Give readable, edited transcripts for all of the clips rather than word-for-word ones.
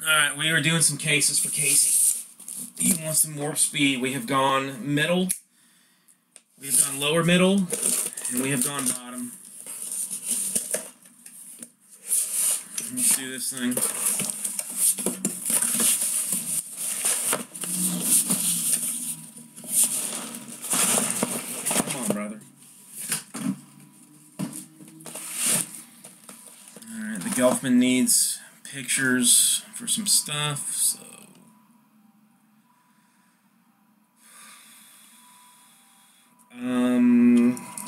Alright, we are doing some cases for Casey. He wants some warp speed. We have gone middle, we have gone lower middle, and we have gone bottom. Let's do this thing. Come on, brother. Alright, the Gelfman needs pictures for some stuff, so...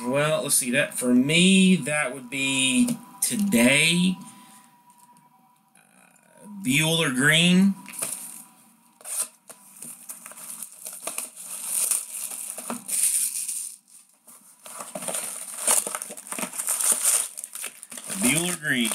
well, let's see, that for me, that would be today. Bueller Green. Bueller Green.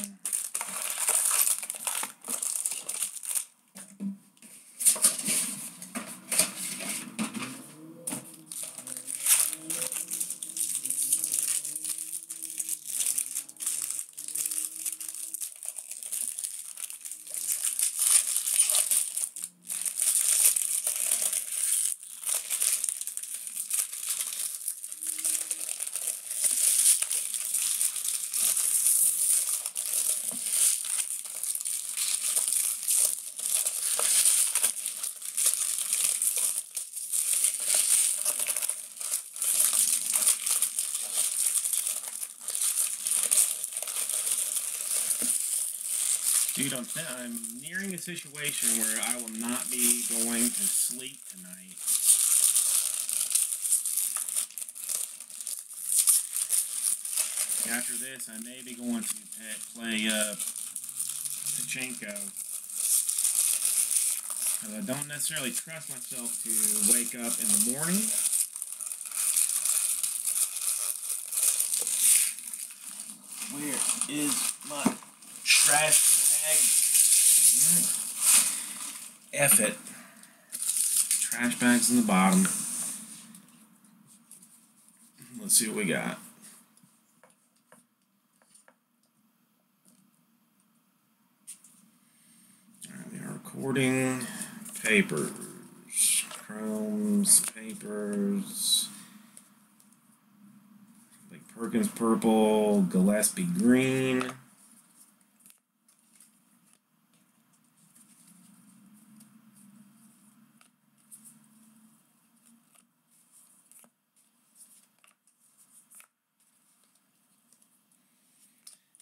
Dude, I'm nearing a situation where I will not be going to sleep tonight. After this, I may be going to play Pachinko. Because I don't necessarily trust myself to wake up in the morning. Where is my trash? F it. Trash bags in the bottom. Let's see what we got. Alright, we are recording. Papers. Chrome's papers. Like Perkins purple, Gillespie green.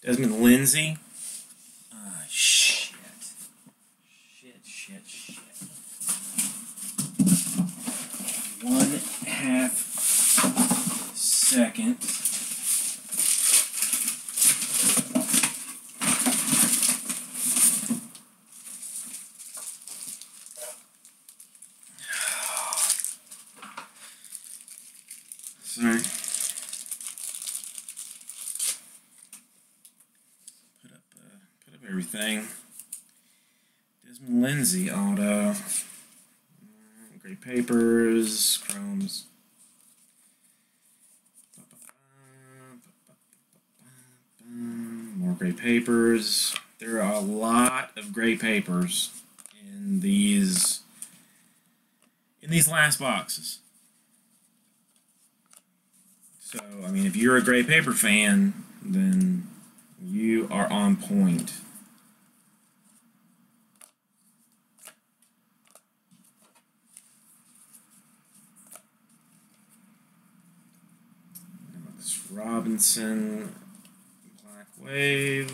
Desmond Lindsay. Shit. Shit. 1/2 second. Sorry. Everything. Desmond Lindsay auto. Great papers. Chromes. More great papers. There are a lot of great papers in these last boxes. So I mean, if you're a great paper fan, then you are on point. Robinson, Black Wave.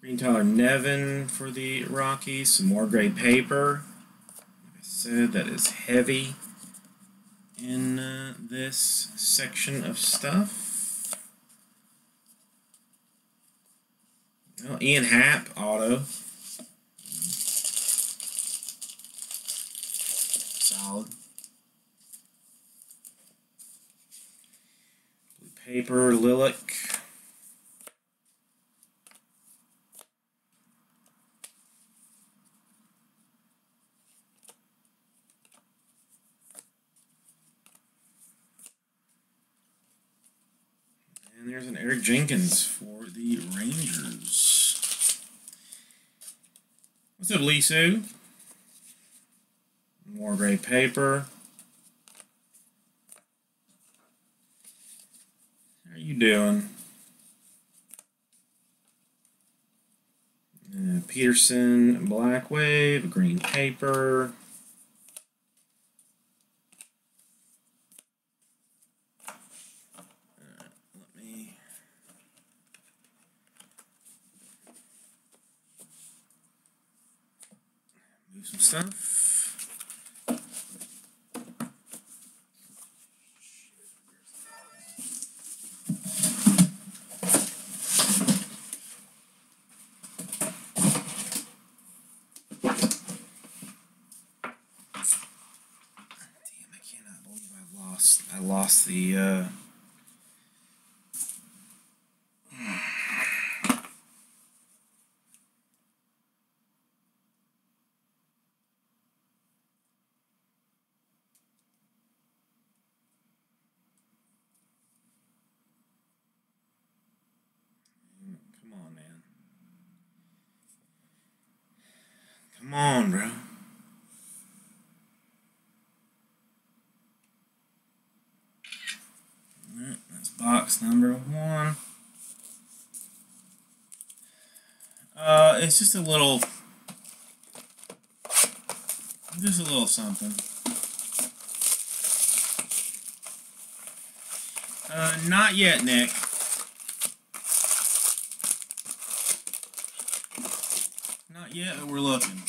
Green Tyler Nevin for the Rockies. Some more gray paper. Like I said, that is heavy in this section of stuff. Oh, Ian Happ, auto. Solid. Blue paper, Lilic. Peters and Eric Jenkins for the Rangers. What's up, Lisu? More gray paper. How are you doing? Peterson, Black Wave, green paper. Some stuff. Damn, I cannot believe I lost the Come on, bro. Alright, that's box number one. It's just a little something. Not yet, Nick. Not yet, but we're looking.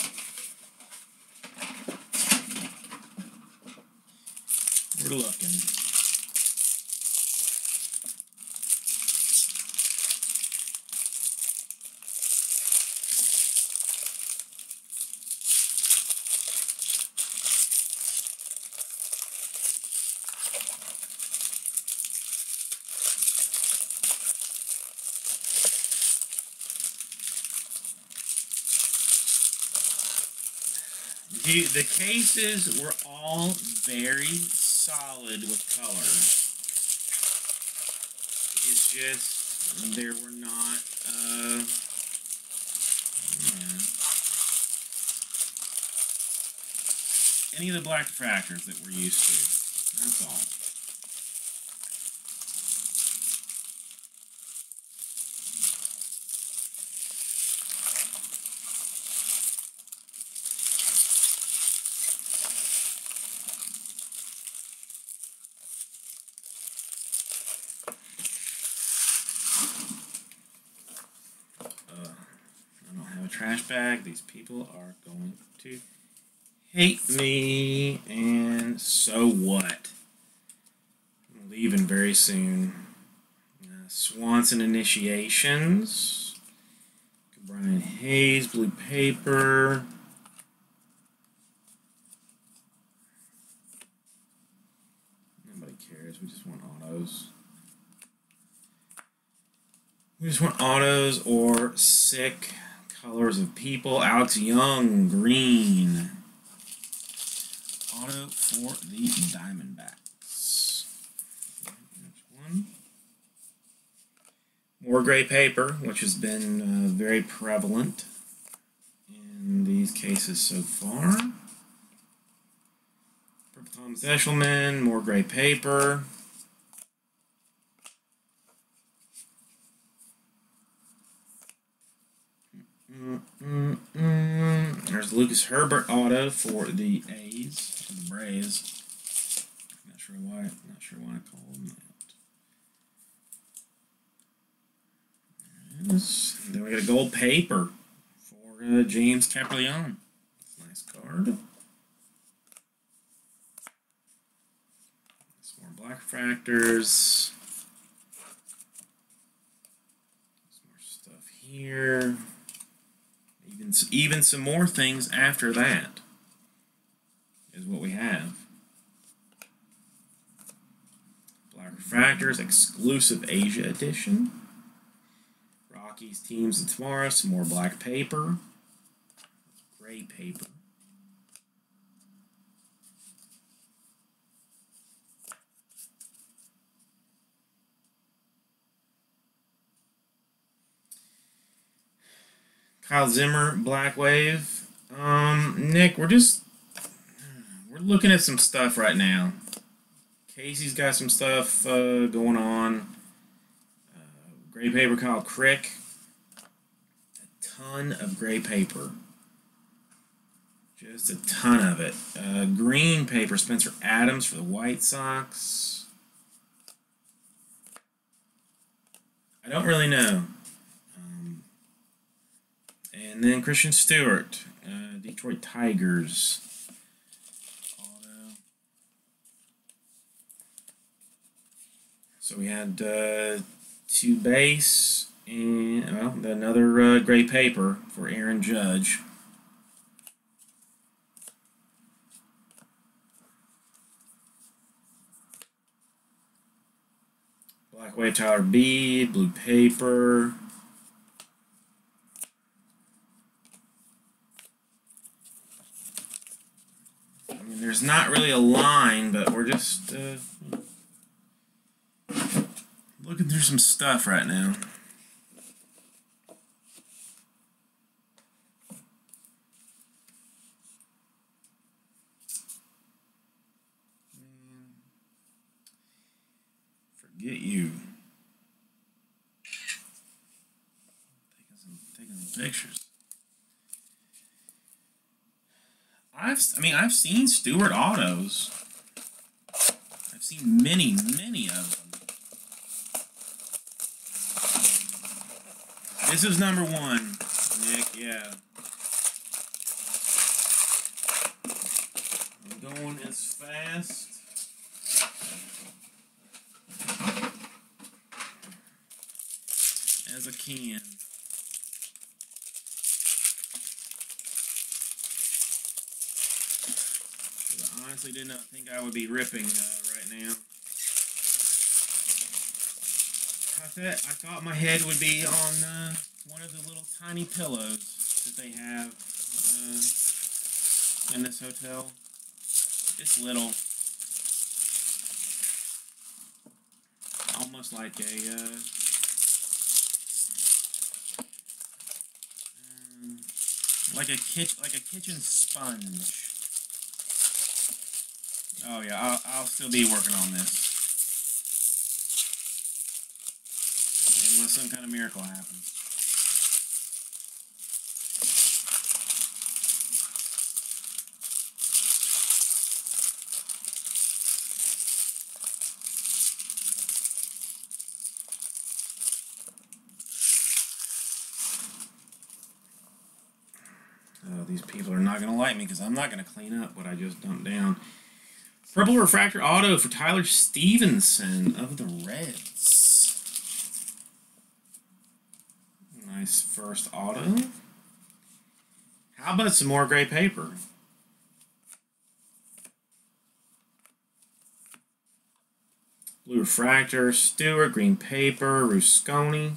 We're looking. The cases were all very solid with color. It's just there were not any of the black refractors that we're used to. That's all. Bag. These people are going to hate me, and so what? I'm leaving very soon. Swanson Initiations. Brian Hayes, blue paper. Nobody cares. We just want autos. We just want autos or sick colors of people. Alex Young, green. Auto for the Diamondbacks. One. More gray paper, which has been very prevalent in these cases so far. Purple Thomas Eshelman, more gray paper. There's Lucas Herbert auto for the A's, for the Braves. Not sure why I call them that. Yes. Then we got a gold paper for James Caprileon. That's a nice card. Some more black refractors. Some more stuff here. Even some more things after that is what we have. Black Refractors, exclusive Asia edition. Rockies teams of tomorrow, some more black paper. Gray paper. Kyle Zimmer, Black Wave. Nick, we're looking at some stuff right now. Casey's got some stuff going on. Gray paper, Kyle Crick. A ton of gray paper. Just a ton of it. Green paper, Spencer Adams for the White Sox. I don't really know. And then Christian Stewart, Detroit Tigers. Auto. So we had two base and well, another gray paper for Aaron Judge. Black Wave, Tyler Bede, blue paper. I mean, there's not really a line, but we're just looking through some stuff right now. Get you. Taking some pictures. I mean I've seen Stewart autos. I've seen many of them. This is number one, Nick. Yeah. I'm going as fast. As I can. I honestly did not think I would be ripping right now. I thought my head would be on one of the little tiny pillows that they have in this hotel. It's little. Almost like a... Like a kitchen sponge. Oh yeah, I'll still be working on this. Unless some kind of miracle happens. These people are not going to like me because I'm not going to clean up what I just dumped down. Purple Refractor Auto for Tyler Stevenson of the Reds. Nice first auto. How about some more gray paper? Blue Refractor, Stewart, green paper, Rusconi.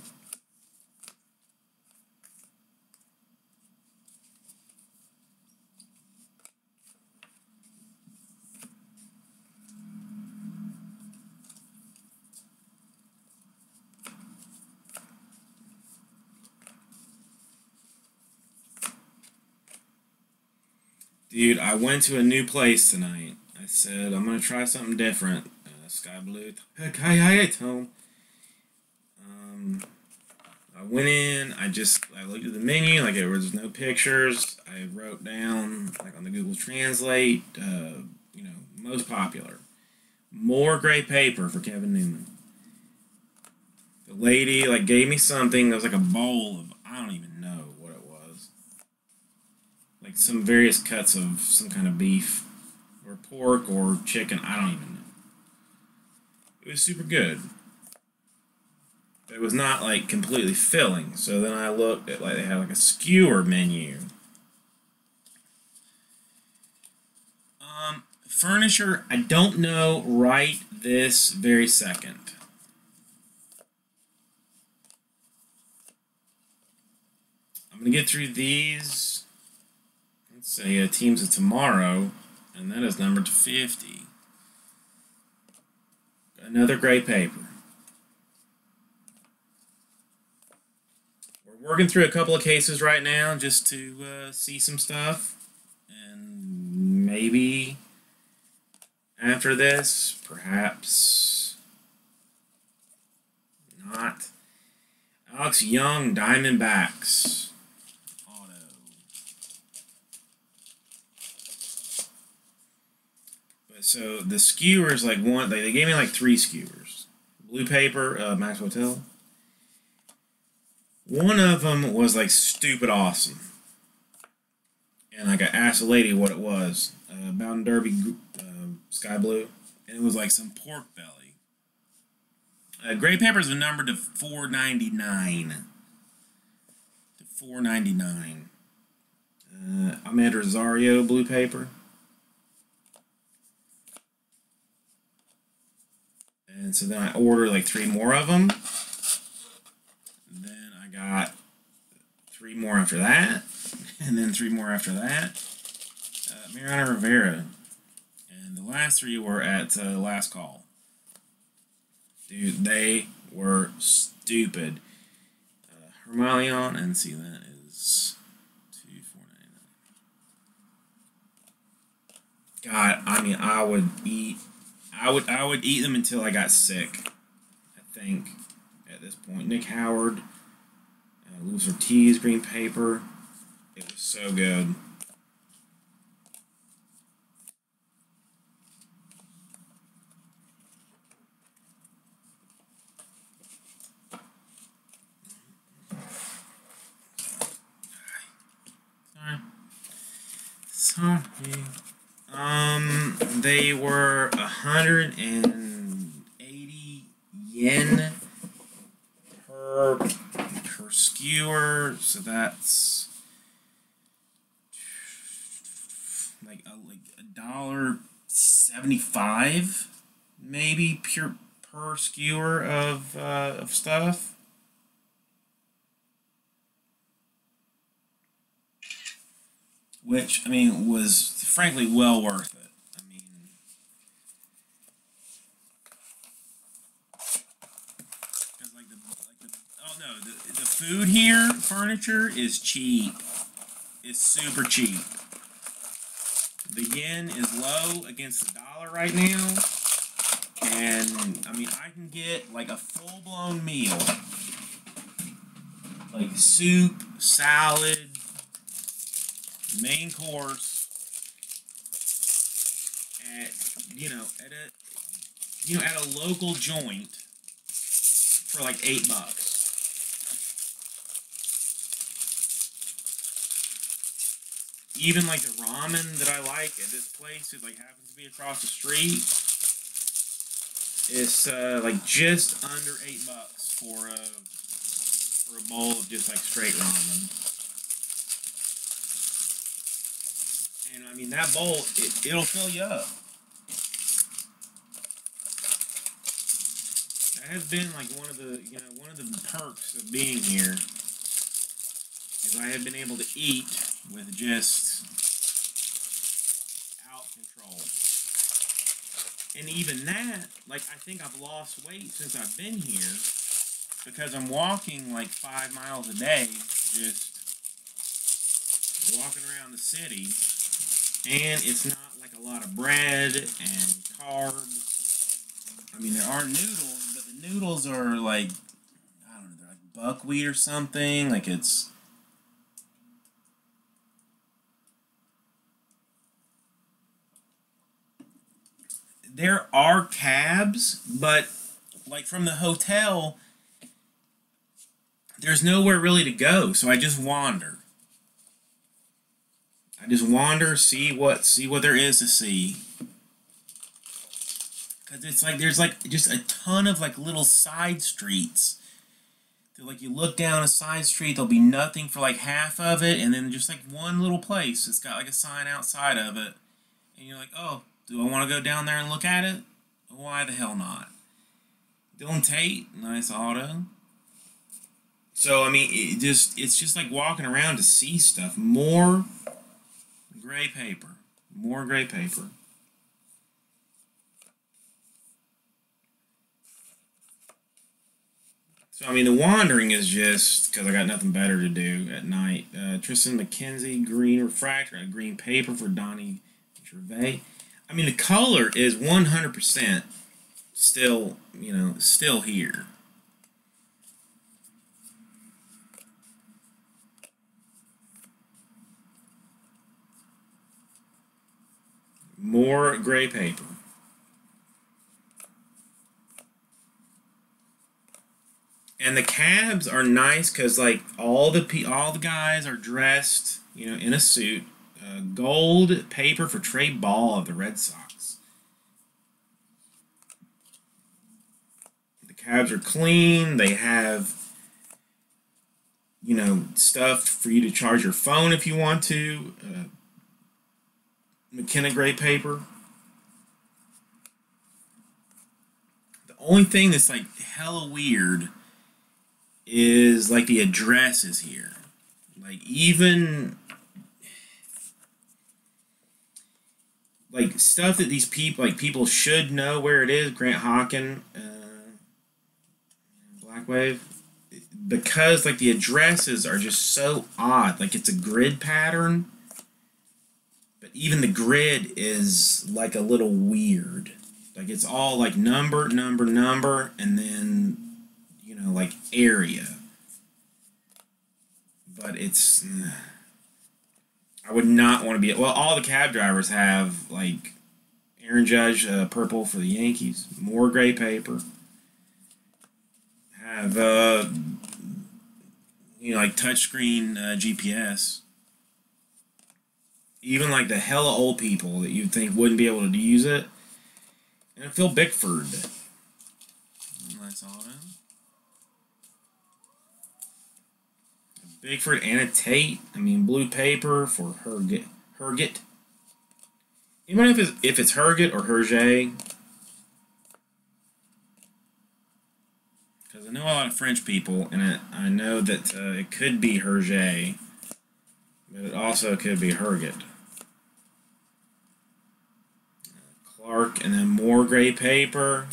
Dude, I went to a new place tonight. I said, I'm going to try something different. Sky Blue. I went in. I looked at the menu. Like, there was no pictures. I wrote down, like, on the Google Translate, you know, most popular. More gray paper for Kevin Newman. The lady, like, gave me something that was like a bowl of, I don't even know. Like some various cuts of some kind of beef or pork or chicken. I don't even know. It was super good. But it was not like completely filling. So then I looked at like they had like a skewer menu. Furniture, I don't know right this very second. I'm going to get through these. Say Teams of Tomorrow, and that is numbered to 50. Another gray paper. We're working through a couple of cases right now just to see some stuff. And maybe after this, perhaps not. Alex Young, Diamondbacks. So the skewers, like one, they gave me like 3 skewers. Blue paper, Max Hotel. One of them was like stupid awesome. And like I asked the lady what it was. Mountain Derby Sky Blue. And it was like some pork belly. Gray papers are numbered to 499. To 499. Ahmed Rosario blue paper. And so then I ordered like 3 more of them. And then I got 3 more after that. And then 3 more after that. Mariana Rivera. And the last 3 were at Last Call. Dude, they were stupid. Hermalion, and see, that is $2.49. God, I mean, I would eat them until I got sick, I think, at this point. Nick Howard, Luis Ortiz, green paper. It was so good. Sorry. They were 180 yen per skewer, so that's like $1.75 maybe per skewer of stuff. Which, I mean, was frankly well worth it. I mean, because the food here, furniture is cheap. It's super cheap. The yen is low against the dollar right now, and I mean, I can get like a full-blown meal, like soup, salad, main course at at a local joint for like $8. Even like the ramen that I like at this place, it like happens to be across the street, it's like just under $8 for a bowl of just like straight ramen. And I mean, that bowl, it'll fill you up. That has been like one of the perks of being here, is I have been able to eat with just out control. And even that, like, I think I've lost weight since I've been here, because I'm walking like 5 miles a day, just walking around the city. And it's not like a lot of bread and carbs. I mean, there are noodles, but the noodles are like, I don't know, they're like buckwheat or something. Like it's... There are cabs, but like from the hotel, there's nowhere really to go. So I just wander. I just wander, see what there is to see, because it's like there's like just a ton of like little side streets. That, like, you look down a side street, there'll be nothing for like half of it, and then just like one little place that's got like a sign outside of it, and you're like, oh, do I want to go down there and look at it? Why the hell not? Dylan Tate, nice auto. So I mean, it's just like walking around to see stuff more. Gray paper. More gray paper. So, I mean, the wandering is just because I got nothing better to do at night. Tristan McKenzie, green refractor. I got green paper for Donnie Gervais. I mean, the color is 100% still, you know, still here. More gray paper. And the cabs are nice because, like, all the guys are dressed, you know, in a suit. Gold paper for Trey Ball of the Red Sox. The cabs are clean. They have, you know, stuff for you to charge your phone if you want to. McKenna gray paper. The only thing that's, like, hella weird is, like, the address is here. Like, even, like, stuff that these people, like, people should know where it is. Grant Hawken, Black Wave. Because, like, the addresses are just so odd. Like, it's a grid pattern. But even the grid is, like, a little weird. Like, it's all, like, number, number, number, and then, like, area. But it's, I would not want to be, well, all the cab drivers have, like, Aaron Judge, purple for the Yankees. More gray paper. Have, you know, like, touchscreen GPS. Even, like, the hella old people that you'd think wouldn't be able to use it. And Phil Bickford. That's all that. Bigford, Anna Tate. I mean, blue paper for Herget. Herget. Anybody know if it's Herget or Herget? Because I know a lot of French people, and I know that it could be Herget, but it also could be Herget. Clark, and then more gray paper.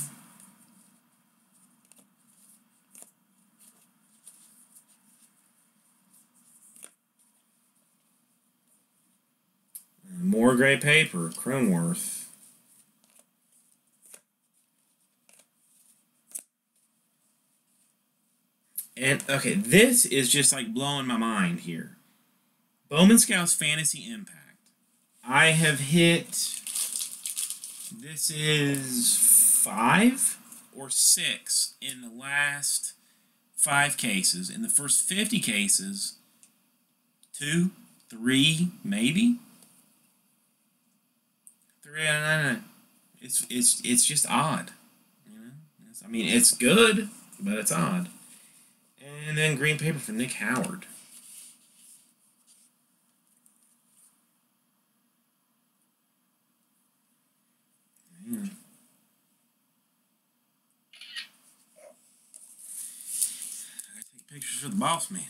More gray paper, Cronworth. And, okay, this is just, like, blowing my mind here. Bowman Scouts Fantasy Impact. I have hit, this is 5 or 6 in the last 5 cases. In the first 50 cases, 2, 3, maybe? No. It's just odd. You know? I mean, it's good, but it's odd. And then green paper for Nick Howard. Yeah. I gotta take pictures for the boss man.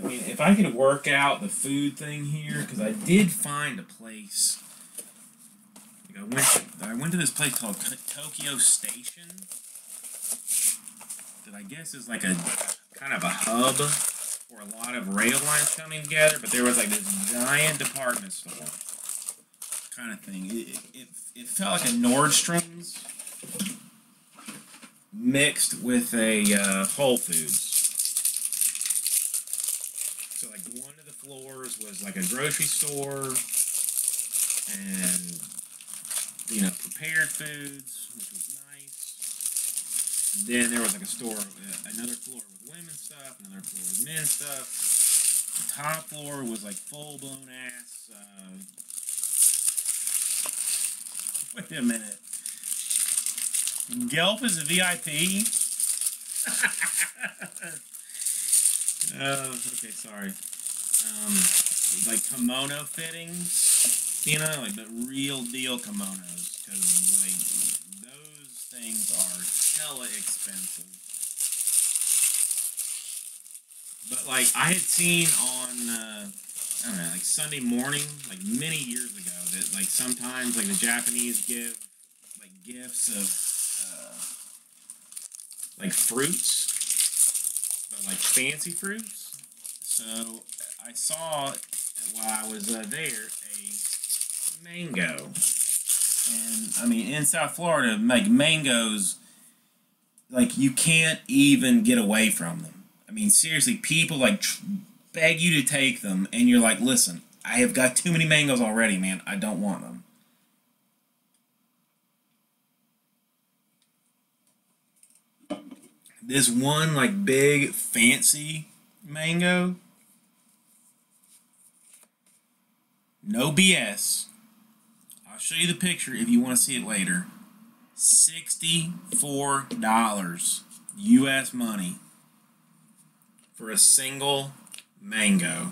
I mean, if I could work out the food thing here, because I did find a place. Like I went to this place called Tokyo Station, that I guess is like a kind of a hub for a lot of rail lines coming together. But there was like this giant department store kind of thing. It felt like a Nordstrom's mixed with a Whole Foods. So, like, one of the floors was, like, a grocery store and, you know, prepared foods, which was nice. And then there was, like, a store, another floor with women's stuff, another floor with men's stuff. The top floor was, like, full-blown ass, wait a minute. Gelp is a VIP? Okay, sorry. Like kimono fittings, you know, like the real deal kimonos, because like those things are hella expensive. But, like, I had seen on, I don't know, like, Sunday morning, like, many years ago, that, like, sometimes, like, the Japanese give, like, gifts of, like, fruits, but, like, fancy fruits. So, I saw, while I was there, a mango. And, I mean, in South Florida, like, mangoes, like, you can't even get away from them. I mean, seriously, people, like, beg you to take them, and you're like, listen, I have got too many mangoes already, man. I don't want them. This one, like, big, fancy mango, no BS. I'll show you the picture if you want to see it later. $64 U.S. money for a single mango.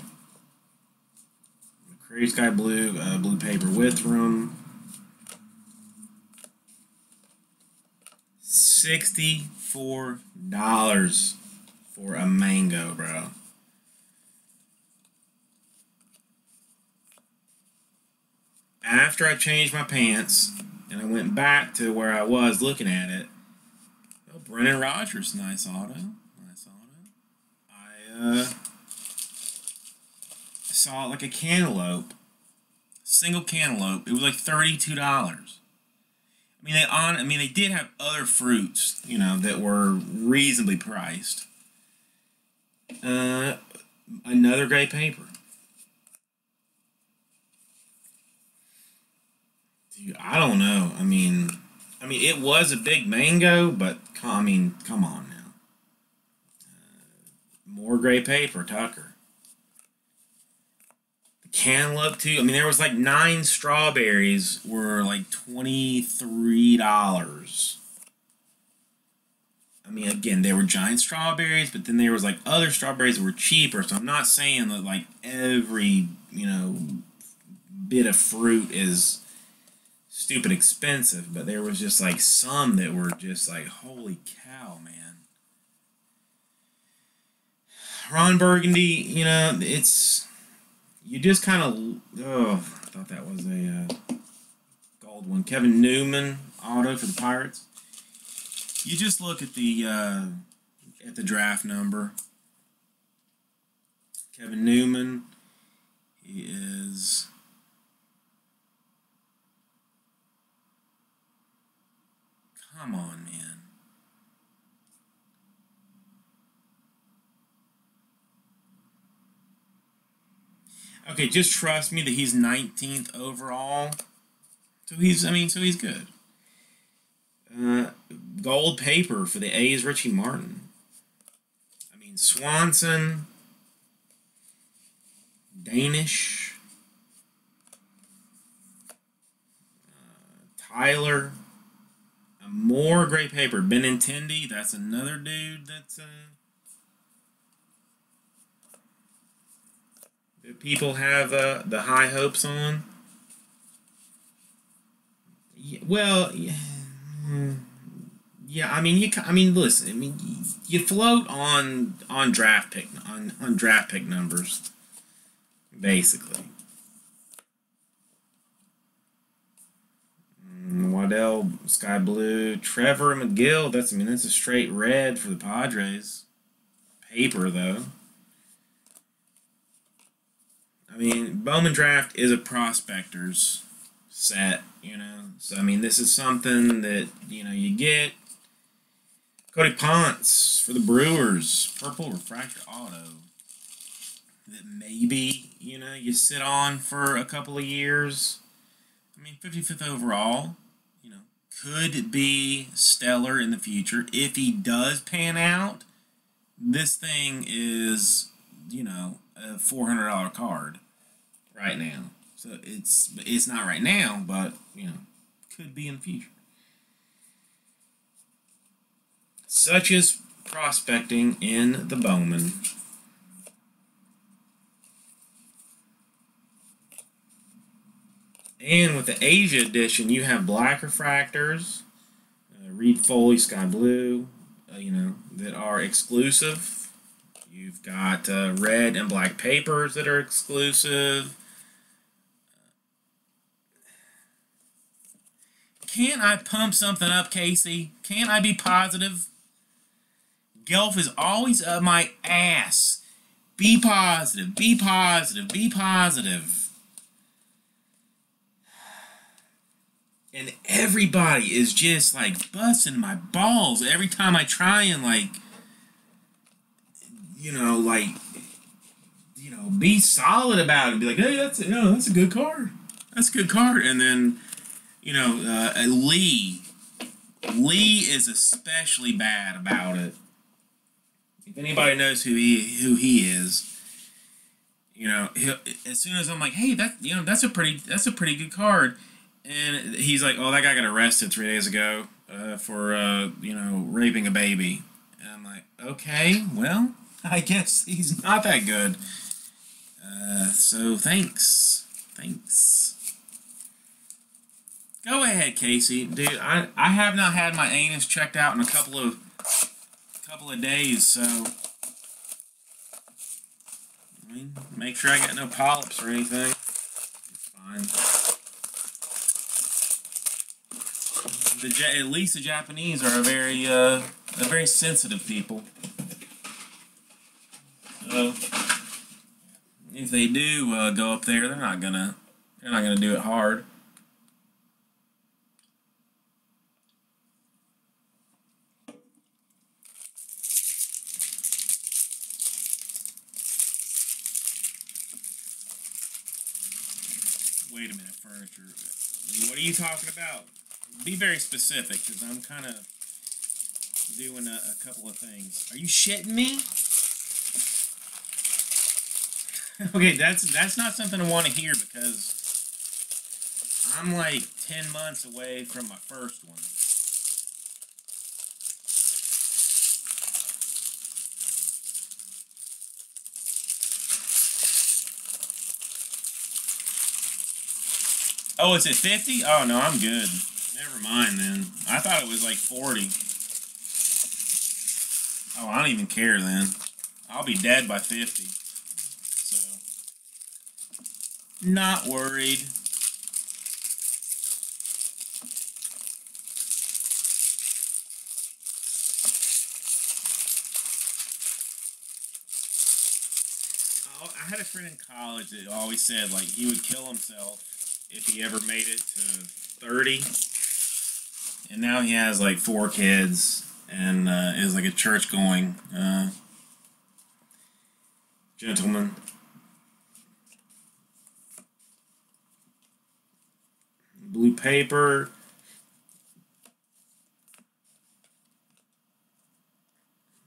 Create Sky Blue, blue paper with room. $64 for a mango, bro. After I changed my pants and I went back to where I was looking at it, oh, Brennan Rogers, nice auto. Saw like a cantaloupe, single cantaloupe. It was like $32. I mean, they did have other fruits, you know, that were reasonably priced. Another gray paper. Dude, I don't know. I mean, it was a big mango, but I mean, come on. More gray paper, Tucker. The cantaloupe, too. I mean, there was like 9 strawberries were like $23. I mean, again, they were giant strawberries, but then there was like other strawberries that were cheaper. So I'm not saying that like every, you know, bit of fruit is stupid expensive, but there was just like some that were just like, holy cow, man. Ron Burgundy, you know, it's, you just kind of, oh, I thought that was a gold one. Kevin Newman, auto for the Pirates. You just look at the draft number. Kevin Newman, he is 19th overall. So he's, I mean, so he's good. Gold paper for the A's, Richie Martin. I mean, Swanson, Danish, Tyler, more great paper. Benintendi, that's another dude that's... people have the high hopes on. Yeah, well, yeah. I mean, listen. I mean, you float on draft pick on draft pick numbers, basically. Waddell, Sky Blue, Trevor McGill. That's, I mean, that's a straight red for the Padres. Paper though. I mean, Bowman Draft is a prospector's set, you know. So, I mean, this is something that, you know, you get. Cody Ponce for the Brewers. Purple Refractor Auto. That maybe, you know, you sit on for a couple of years. I mean, 55th overall, you know, could be stellar in the future. If he does pan out, this thing is, you know, a $400 card. Right now, so it's not right now, but you know, could be in the future. Such is prospecting in the Bowman. And with the Asia edition, you have Black Refractors, Reed Foley, Sky Blue, you know, that are exclusive. You You've got red and black papers that are exclusive. Can't I pump something up, Casey? Can't I be positive? Gelf is always up my ass. Be positive, be positive, be positive. And everybody is just like busting my balls every time I try and like, you know, like, you know, be solid about it. Be like, hey, that's a, you know, that's a good card. That's a good card. And then, you know, Lee is especially bad about it. If anybody knows who he is, you know, as soon as I'm like, hey, that, you know, that's a pretty good card, and he's like, oh, that guy got arrested 3 days ago for you know, raping a baby, and I'm like, okay, well, I guess he's not that good. So thanks. Go ahead, Casey, dude. I have not had my anus checked out in a couple of days, so I mean, make sure I got no polyps or anything. It's fine. At least the Japanese are a very sensitive people. So if they do go up there, they're not gonna do it hard. Wait a minute, furniture. What are you talking about? Be very specific, because I'm kind of doing a couple of things. Are you shitting me? Okay, that's not something I want to hear, because I'm like 10 months away from my first one. Oh, it's at 50? Oh, no, I'm good. Never mind, then. I thought it was like 40. Oh, I don't even care, then. I'll be dead by 50. So, not worried. I had a friend in college that always said, like, he would kill himself if he ever made it to 30, and now he has like 4 kids and is like a church-going gentleman. Blue paper.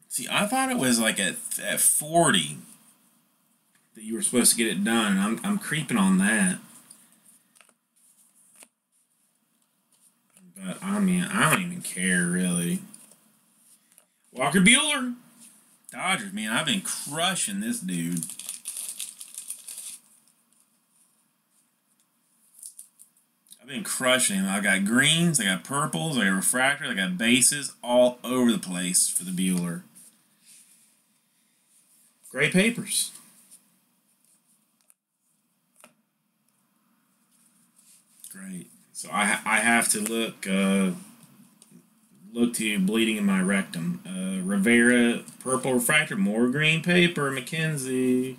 See, I thought it was like at 40 that you were supposed to get it done. I'm creeping on that. But, I mean, I don't even care, really. Walker Bueller. Dodgers, man, I've been crushing this dude. I've been crushing him. I got greens, I got purples, I got refractors, I got bases all over the place for the Bueller. Great papers. Great. So I have to look to you bleeding in my rectum. Rivera, purple refractor, more green paper, McKenzie.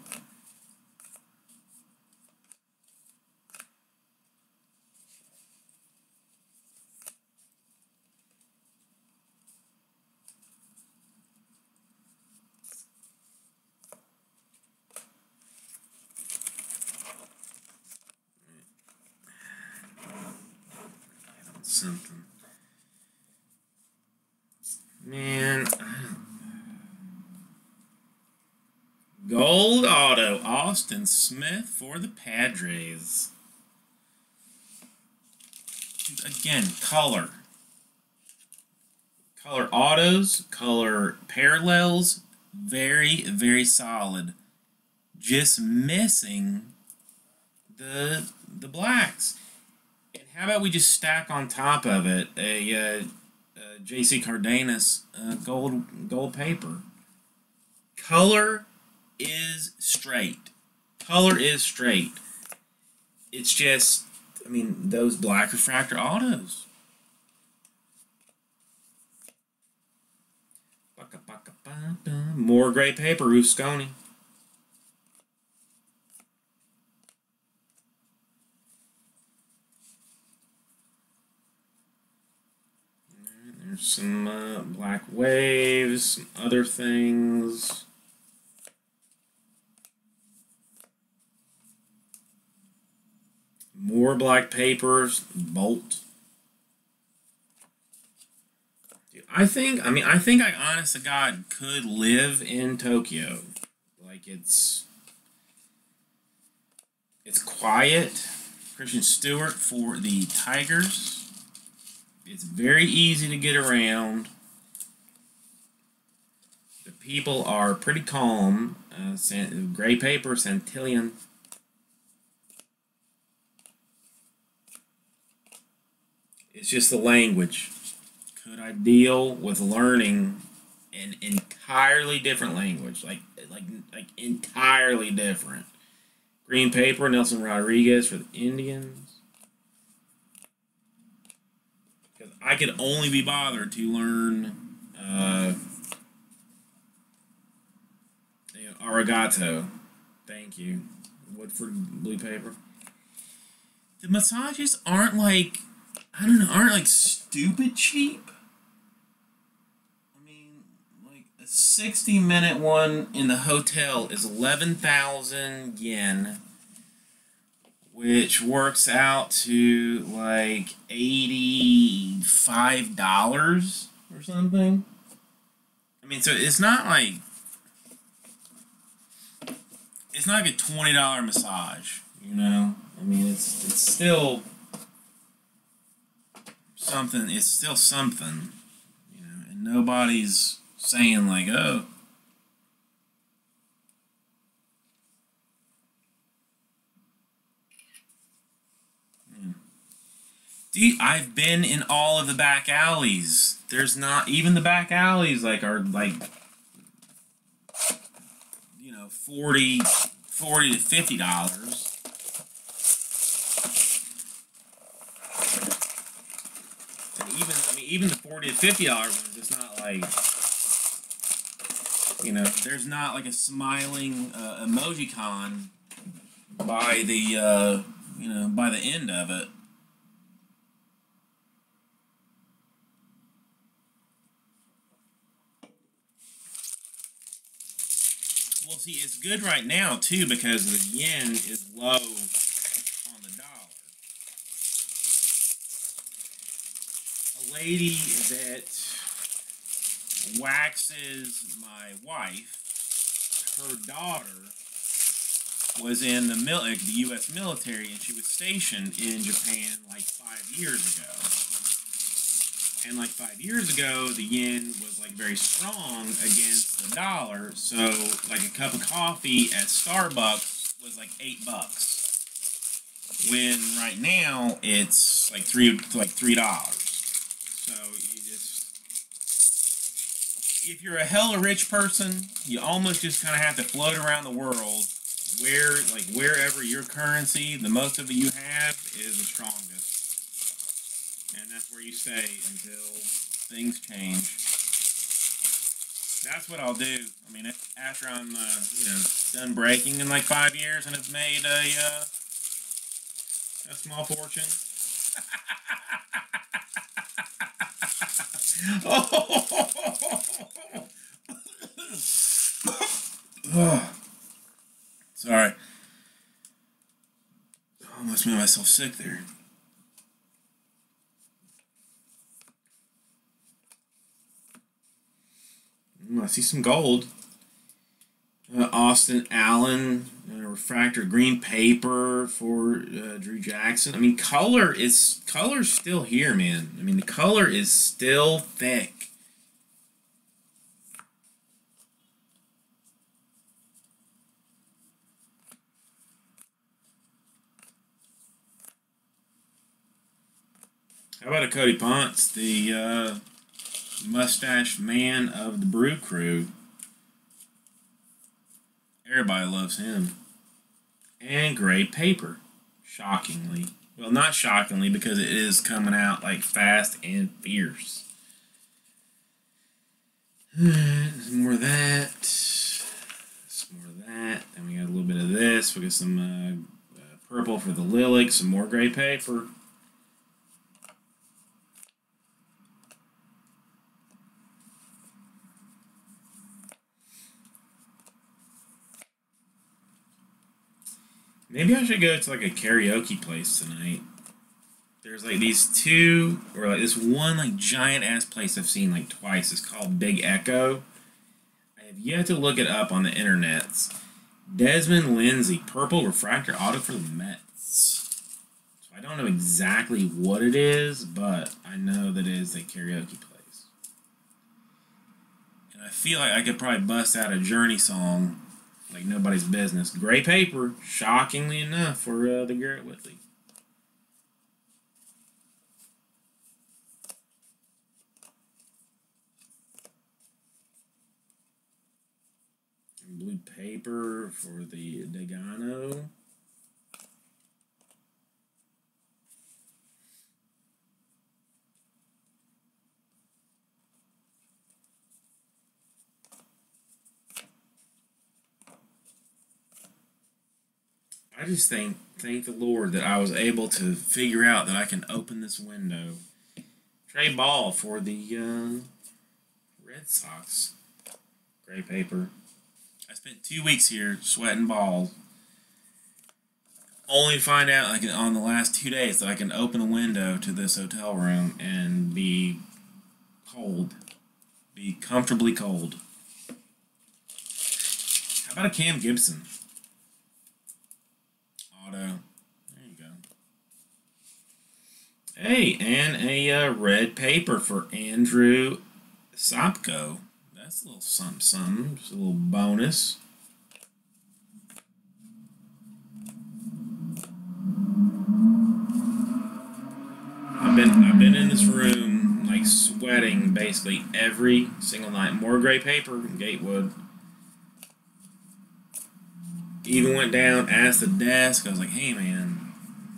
Something, man. Gold auto, Austin Smith for the Padres. Again, color autos, color parallels, very, very solid. Just missing the blacks. How about we just stack on top of it a J.C. Cardenas gold paper. Color is straight. Color is straight. It's just, I mean, those Black Refractor autos. More gray paper, Rusconi. There's some Black Waves, some other things. More black papers, Bolt. Dude, I think I honest to God could live in Tokyo. Like, it's quiet. Christian Stewart for the Tigers. It's very easy to get around. The people are pretty calm. Gray paper, Santillan. It's just the language. Could I deal with learning an entirely different language? Like entirely different. Green paper, Nelson Rodriguez for the Indians. Because I could only be bothered to learn Arigato. Thank you. Woodford blue paper. The massages aren't like, I don't know, aren't like stupid cheap. I mean, like a 60-minute one in the hotel is 11,000 yen, which works out to like $85 or something. I mean, so it's not like a $20 massage, you know? I mean, it's still something, it's still something, you know, and nobody's saying like, oh. Yeah. I've been in all of the back alleys. There's not, even the back alleys like are like, you know, $40 to $50. Even the $40 to $50 ones, it's not like, you know, there's not like a smiling emoji con by the you know, by the end of it. Well, see, it's good right now too because the yen is low. Lady that waxes my wife, her daughter was in the U.S. military, and she was stationed in Japan like 5 years ago. And like 5 years ago, the yen was like very strong against the dollar, so like a cup of coffee at Starbucks was like $8. When right now it's like $3. If you're a hella rich person, you almost just kind of have to float around the world where, like, wherever your currency, the most of it you have, is the strongest. And that's where you stay until things change. That's what I'll do. I mean, after I'm, you know, done breaking in like 5 years and have made a small fortune. Oh, sorry. I almost made myself sick there. I see some gold. Austin Allen, refractor, green paper for Drew Jackson. I mean, color's still here, man. I mean, the color is still thick. How about a Cody Ponce, the mustache man of the Brew Crew? Everybody loves him. And Gray Paper. Shockingly. Well, not shockingly, because it is coming out, like, fast and fierce. Some more of that. Some more of that. Then we got a little bit of this. We got some purple for the Lilac. Some more Gray Paper. Maybe I should go to like a karaoke place tonight. There's like these two, or like this one like giant ass place I've seen like twice. It's called Big Echo. I have yet to look it up on the internets. Desmond Lindsay, Purple Refractor Auto for the Mets. So I don't know exactly what it is, but I know that it is a karaoke place. And I feel like I could probably bust out a Journey song like nobody's business. Gray Paper, shockingly enough, for the Garrett Whitley. And Blue Paper for the Degano. I just thank the Lord that I was able to figure out that I can open this window. Trey Ball for the Red Sox. Gray Paper. I spent 2 weeks here sweating balls. Only find out like on the last 2 days that I can open a window to this hotel room and be cold. Be comfortably cold. How about a Cam Gibson? There you go. Hey, and a Red Paper for Andrew Sopko. That's a little something, something. Just a little bonus. I've been in this room like sweating basically every single night. More Gray Paper from Gatewood. Even went down, asked the desk, I was like, hey man,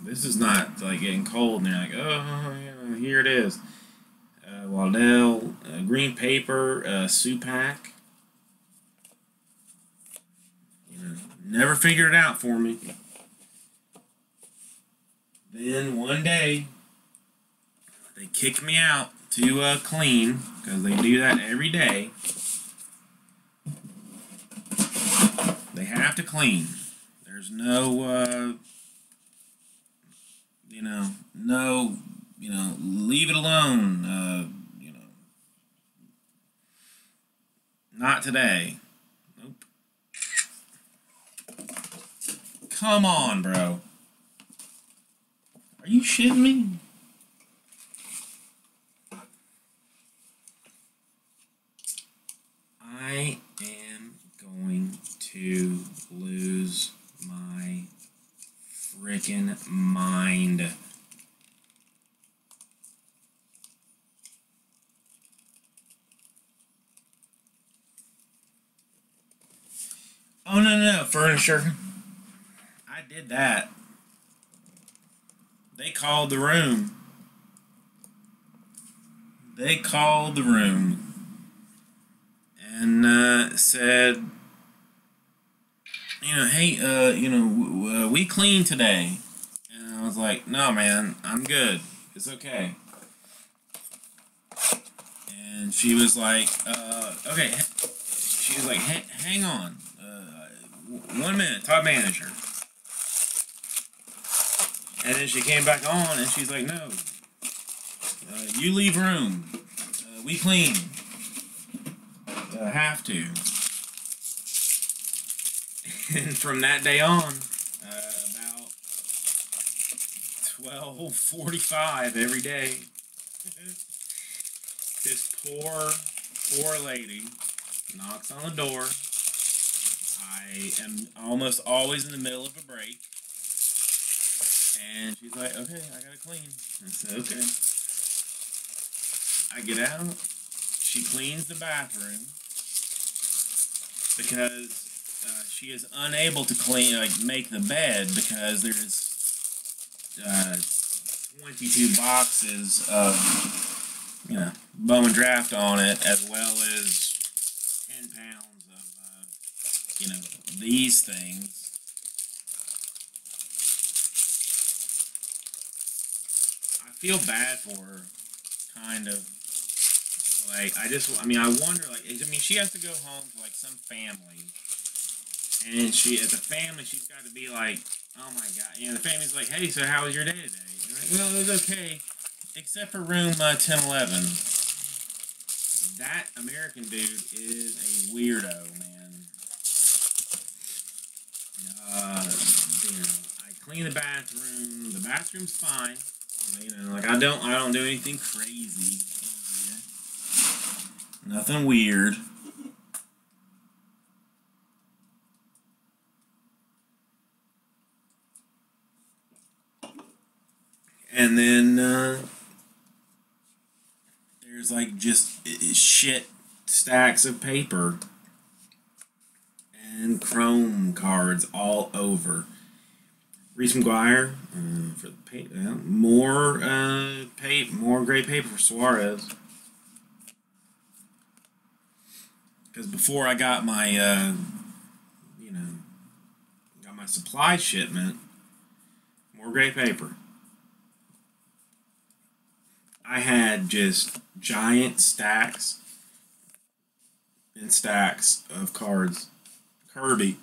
this is not like getting cold, and they're like, oh, yeah, here it is. Waddell, Green Paper, Supac. You know, never figured it out for me. Then one day, they kicked me out to clean, because they do that every day. They have to clean. There's no, leave it alone, not today. Nope. Come on, bro. Are you shitting me? I am going to lose my frickin' mind. Oh, no, furniture. I did that. They called the room. They called the room and said, you know, hey, we cleaned today. And I was like, no, man, I'm good. It's okay. And she was like, okay. She was like, hang on. 1 minute, top manager. And then she came back on, and she's like, no. You leave room. We clean. Have to. And from that day on, about 12:45 every day, this poor lady knocks on the door. I am almost always in the middle of a break, and she's like, okay, I gotta clean. I said, okay. I get out. She cleans the bathroom because she is unable to clean, make the bed because there's 22 boxes of, Bowman Draft on it, as well as 10 pounds of, these things. I feel bad for her, kind of. Like, I wonder, she has to go home to, some family. And she's got to be like, oh my God. The family's like, hey, so how was your day today? And like, well, it was okay, except for room 1011. That American dude is a weirdo, man. I clean the bathroom. The bathroom's fine. I don't do anything crazy. Nothing weird. And then there's just shit stacks of paper and Chrome cards all over. Reese McGuire for the paper. More paper, more gray paper for Suarez. Because before I got my got my supply shipment, more gray paper. I had just giant stacks and stacks of cards. Kirby.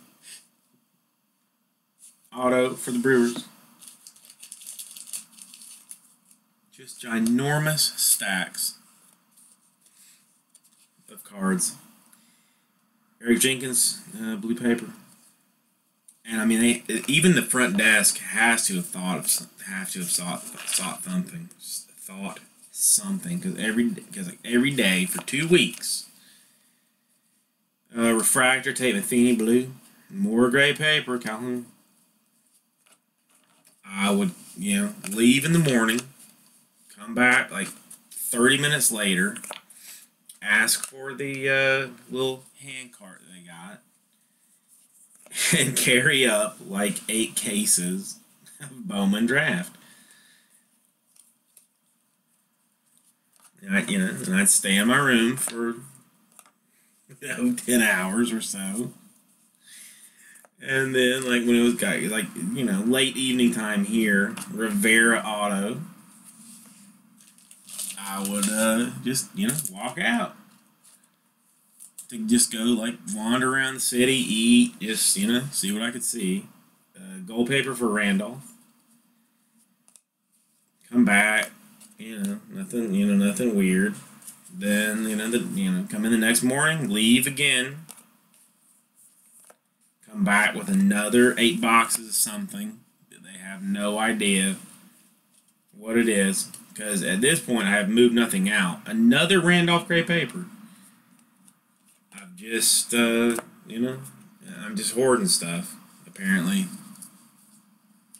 Auto for the Brewers. Just ginormous stacks of cards. Eric Jenkins, blue paper. And even the front desk has to have thought of, sought something. Because every day for 2 weeks, Refractor, Tate Matheny, blue, more gray paper, Calhoun. I would, leave in the morning, come back 30 minutes later, ask for the little hand cart they got, and carry up 8 cases of Bowman Draft. And I'd stay in my room for 10 hours or so, and then when it was late evening time here, Rivera Auto, I would just walk out to just go wander around the city, eat, just see what I could see. Gold paper for Randolph. Come back. Nothing, nothing weird. Then, come in the next morning, leave again. Come back with another 8 boxes of something. They have no idea what it is. Because at this point, I have moved nothing out. Another Randolph gray paper. I've just, I'm just hoarding stuff, apparently.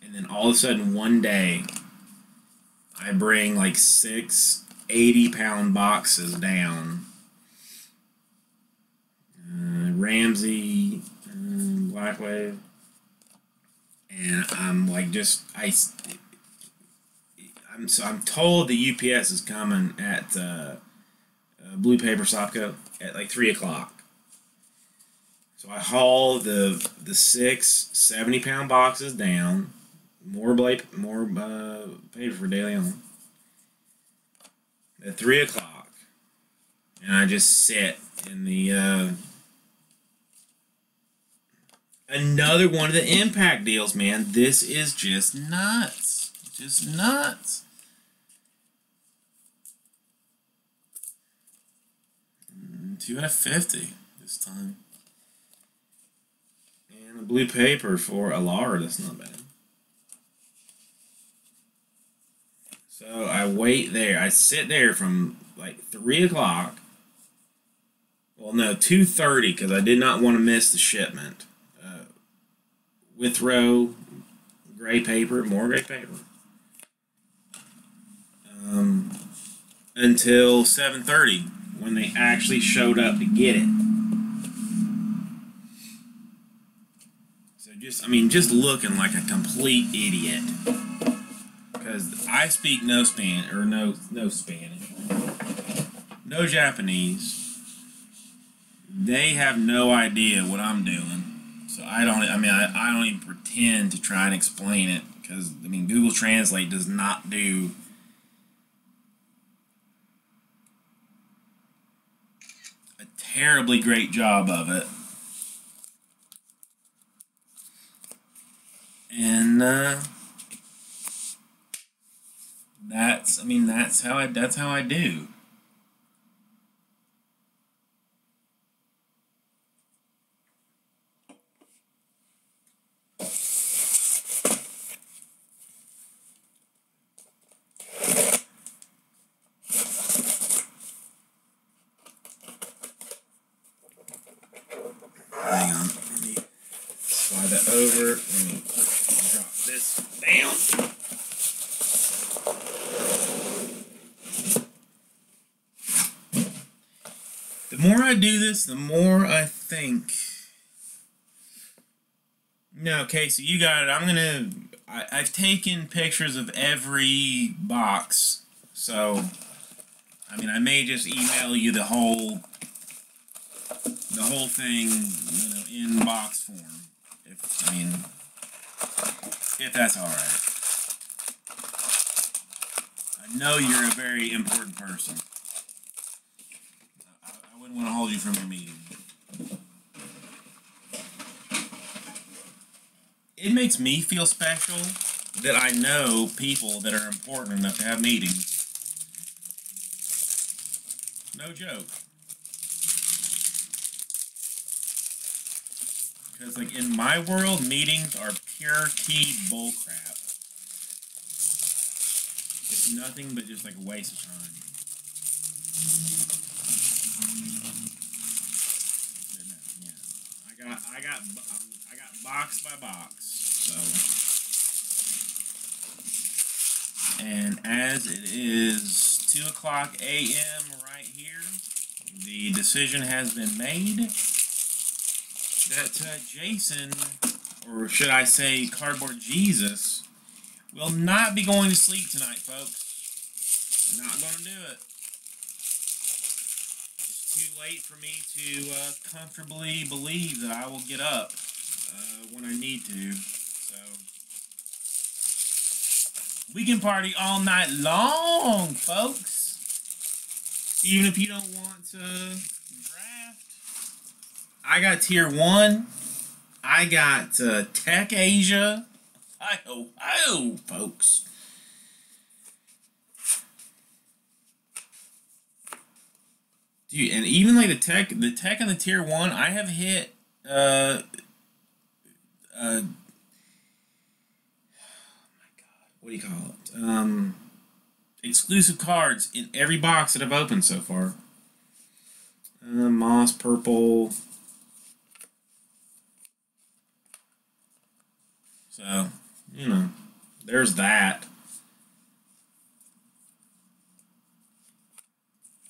And then all of a sudden, one day, I bring 6 80-pound boxes down. Ramsey, Black Wave, and I'm told the UPS is coming at Blue Paper Sopco at 3 o'clock. So I haul the 6 70-pound boxes down. More paper for De Leon. At 3 o'clock. And I just sit in the... Another one of the Impact deals, man. This is just nuts. Just nuts. And 2 out of 50 this time. And a blue paper for Alara. That's not bad. So I wait there. I sit there from 3 o'clock. Well, no, 2:30, because I did not want to miss the shipment. Withrow, gray paper, more gray paper. Until 7:30, when they actually showed up to get it. Just, I mean, just looking like a complete idiot. Because I speak no Spanish, or no Spanish. No Japanese. They have no idea what I'm doing. So I don't, I mean, I don't even pretend to try and explain it. Because, I mean, Google Translate does not do... a terribly great job of it. And that's, I mean, that's how I do. Hang on, let me slide that over. Let me drop this down. The more I do this, the more I think. No, Casey, you got it. I've taken pictures of every box, so I mean, I may just email you the whole. The whole thing, you know, in box form. If, I mean, if that's all right. I know you're a very important person. I wouldn't want to hold you from your meeting. It makes me feel special that I know people that are important enough to have meetings. No joke. Because, like, in my world, meetings are pure tea bullcrap. It's nothing but just, like, a waste of time. Yeah. I got box by box, so. And as it is 2 o'clock a.m. right here, the decision has been made. That Jason, or should I say Cardboard Jesus, will not be going to sleep tonight, folks. We're not going to do it. It's too late for me to comfortably believe that I will get up when I need to. So we can party all night long, folks. Even if you don't want to... I got Tier 1, I got Tech Asia, hi-ho, folks. Dude, and even like the Tech and the Tier 1, I have hit, oh my God, what do you call it? Exclusive cards in every box that I've opened so far. Moss, Purple... So, you know, there's that.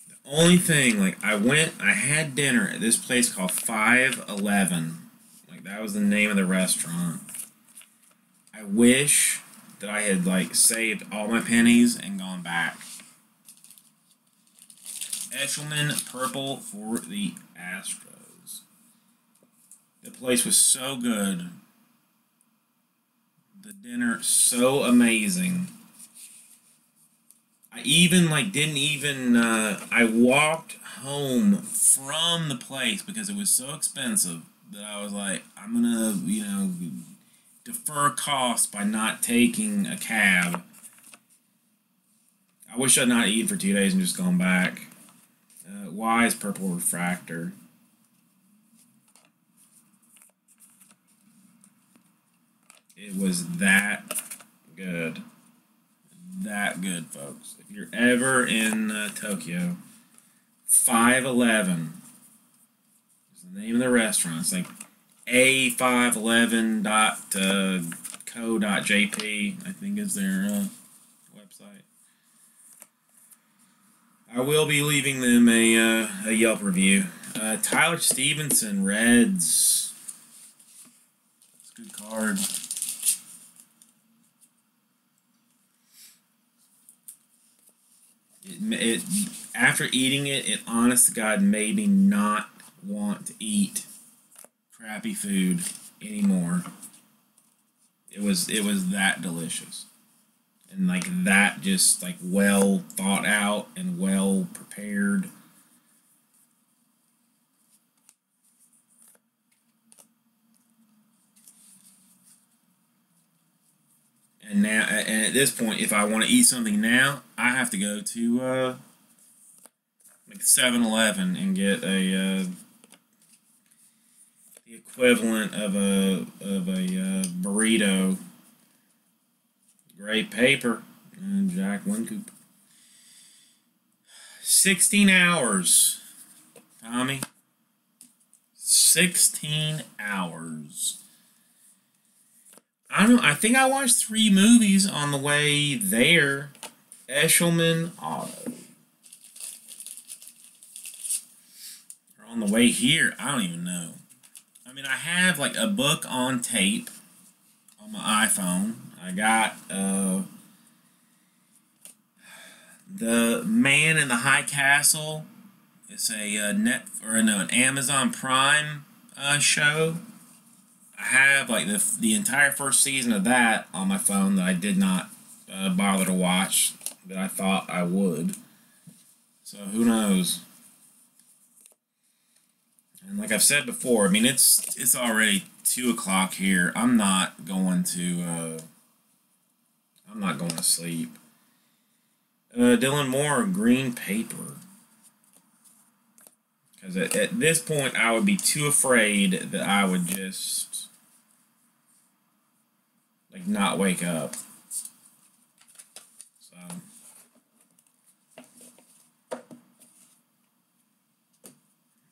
The only thing, like, I had dinner at this place called 511. Like, that was the name of the restaurant. I wish that I had, like, saved all my pennies and gone back. Eshelman Purple for the Astros. The place was so good. The dinner so amazing. I even like didn't even I walked home from the place because it was so expensive that I was like, I'm gonna, you know, defer costs by not taking a cab. I wish I'd not eaten for 2 days and just gone back. Wise Purple Refractor. It was that good, folks. If you're ever in Tokyo, 511 is the name of the restaurant. It's like a511.co.jp, I think is their website. I will be leaving them a Yelp review. Tyler Stevenson, Reds. Good card. It after eating it, it honest to God made me not want to eat crappy food anymore. It was that delicious. And like that just like well thought out and well prepared. And now, and at this point, if I want to eat something now, I have to go to like 7-Eleven and get a the equivalent of a burrito, gray paper, and Jack Wincoop. 16 hours, Tommy. 16 hours. I don't know, I think I watched 3 movies on the way there. Eshelman Auto. Or on the way here, I don't even know. I mean, I have like a book on tape on my iPhone. I got The Man in the High Castle. It's a an Amazon Prime show. I have like the entire first season of that on my phone that I did not bother to watch that I thought I would. So who knows? And like I've said before, I mean it's already 2 o'clock here. I'm not going to sleep. Dylan Moore, green paper. Because at this point I would be too afraid that I would just like not wake up. So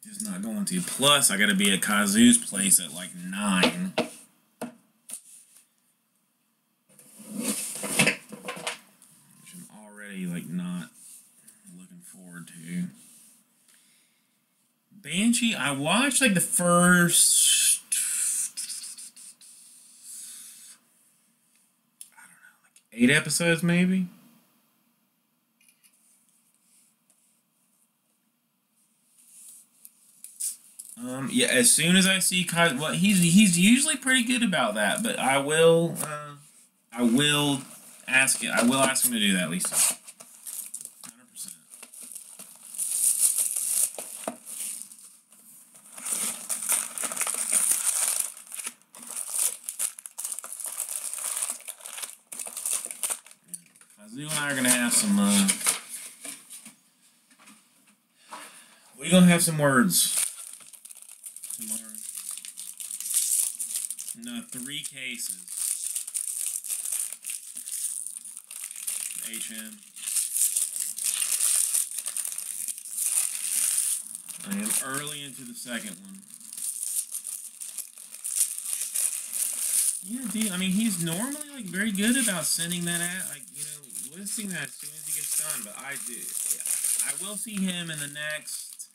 just not going to. Plus I gotta be at Kazu's place at like 9. Which I'm already like not looking forward to. Banshee, I watched like the first, I don't know, like 8 episodes maybe? Yeah, as soon as I see Kai, well, he's usually pretty good about that, but I will ask him to do that, Lisa. You and I are gonna have some. We're gonna have some words tomorrow. No, 3 cases. HM. I am early into the second one. Yeah, dude. I mean, he's normally like very good about sending that out, like you know. Listing that as soon as he gets done, but I do. Yeah. I will see him in the next.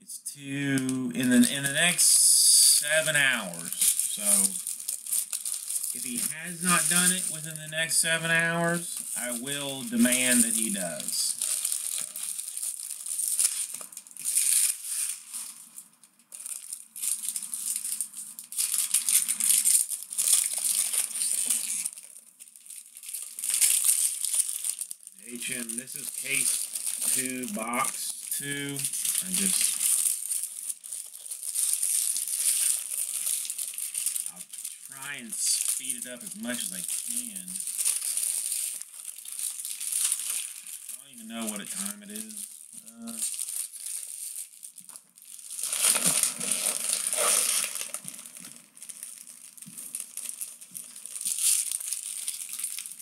It's 2 in the next 7 hours. So if he has not done it within the next 7 hours, I will demand that he does. HM, this is case 2, box 2. I'll try and speed it up as much as I can. I don't even know what time it is.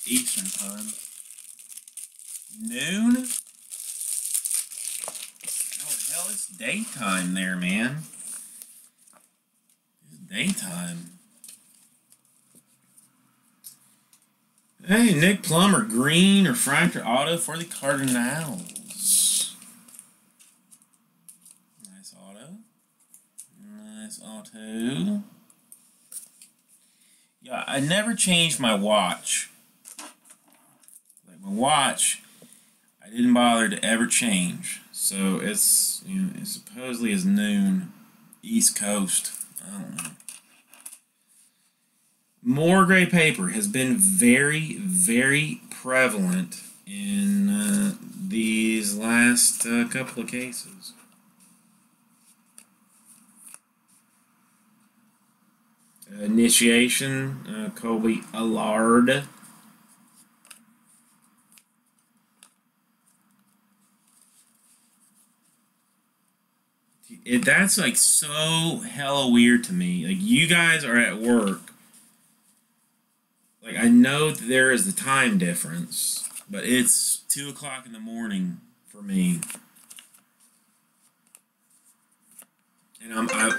Eastern time. Noon? Oh, hell, it's daytime there, man. It's daytime. Hey, Nick Plummer, green refractor auto for the Cardinals. Nice auto. Nice auto. Yeah, I never changed my watch. Like my watch, I didn't bother to ever change. So it's, you know, it supposedly is noon, East Coast. I don't know. More gray paper has been very, very prevalent in these last couple of cases. Initiation, Colby Allard. That's like so hella weird to me. Like, you guys are at work. Like, I know that there is the time difference, but it's 2 o'clock in the morning for me. And I'm out.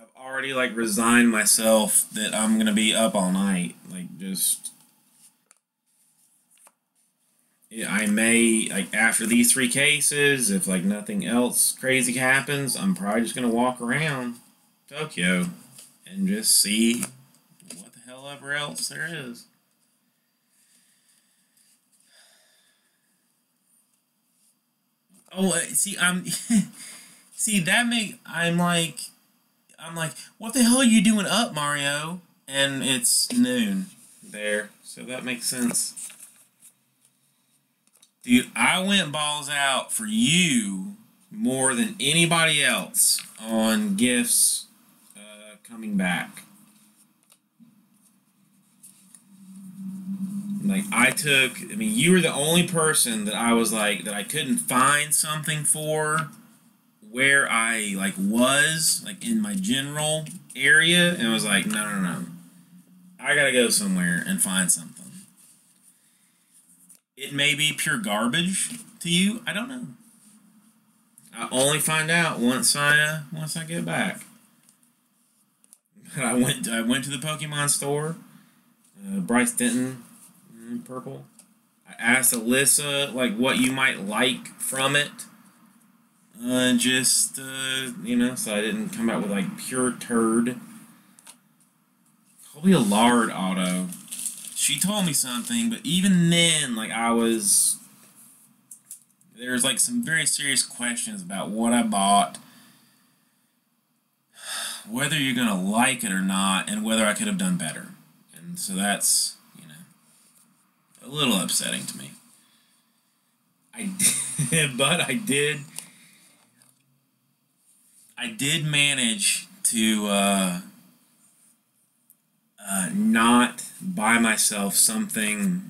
I've already, like, resigned myself that I'm going to be up all night. Like, just... I may, like, after these 3 cases, if, like, nothing else crazy happens, I'm probably just going to walk around Tokyo and just see what the hell ever else there is. Oh, see, see, that make, I'm like, what the hell are you doing up, Mario? And it's noon there, so that makes sense. Dude, I went balls out for you more than anybody else on gifts coming back. Like, I mean, you were the only person that I was like, that I couldn't find something for where I, like, was, like, in my general area, and I was like, no, no, no, I gotta go somewhere and find something. It may be pure garbage to you. I don't know. I only find out once I get back. I went to the Pokemon store. Bryce Denton, purple. I asked Alyssa like what you might like from it. You know, so I didn't come out with like pure turd. Probably a lard auto. She told me something, but even then, like, there's, like, some very serious questions about what I bought, whether you're going to like it or not, and whether I could have done better. And so that's, you know, a little upsetting to me. I did manage to, not buy myself something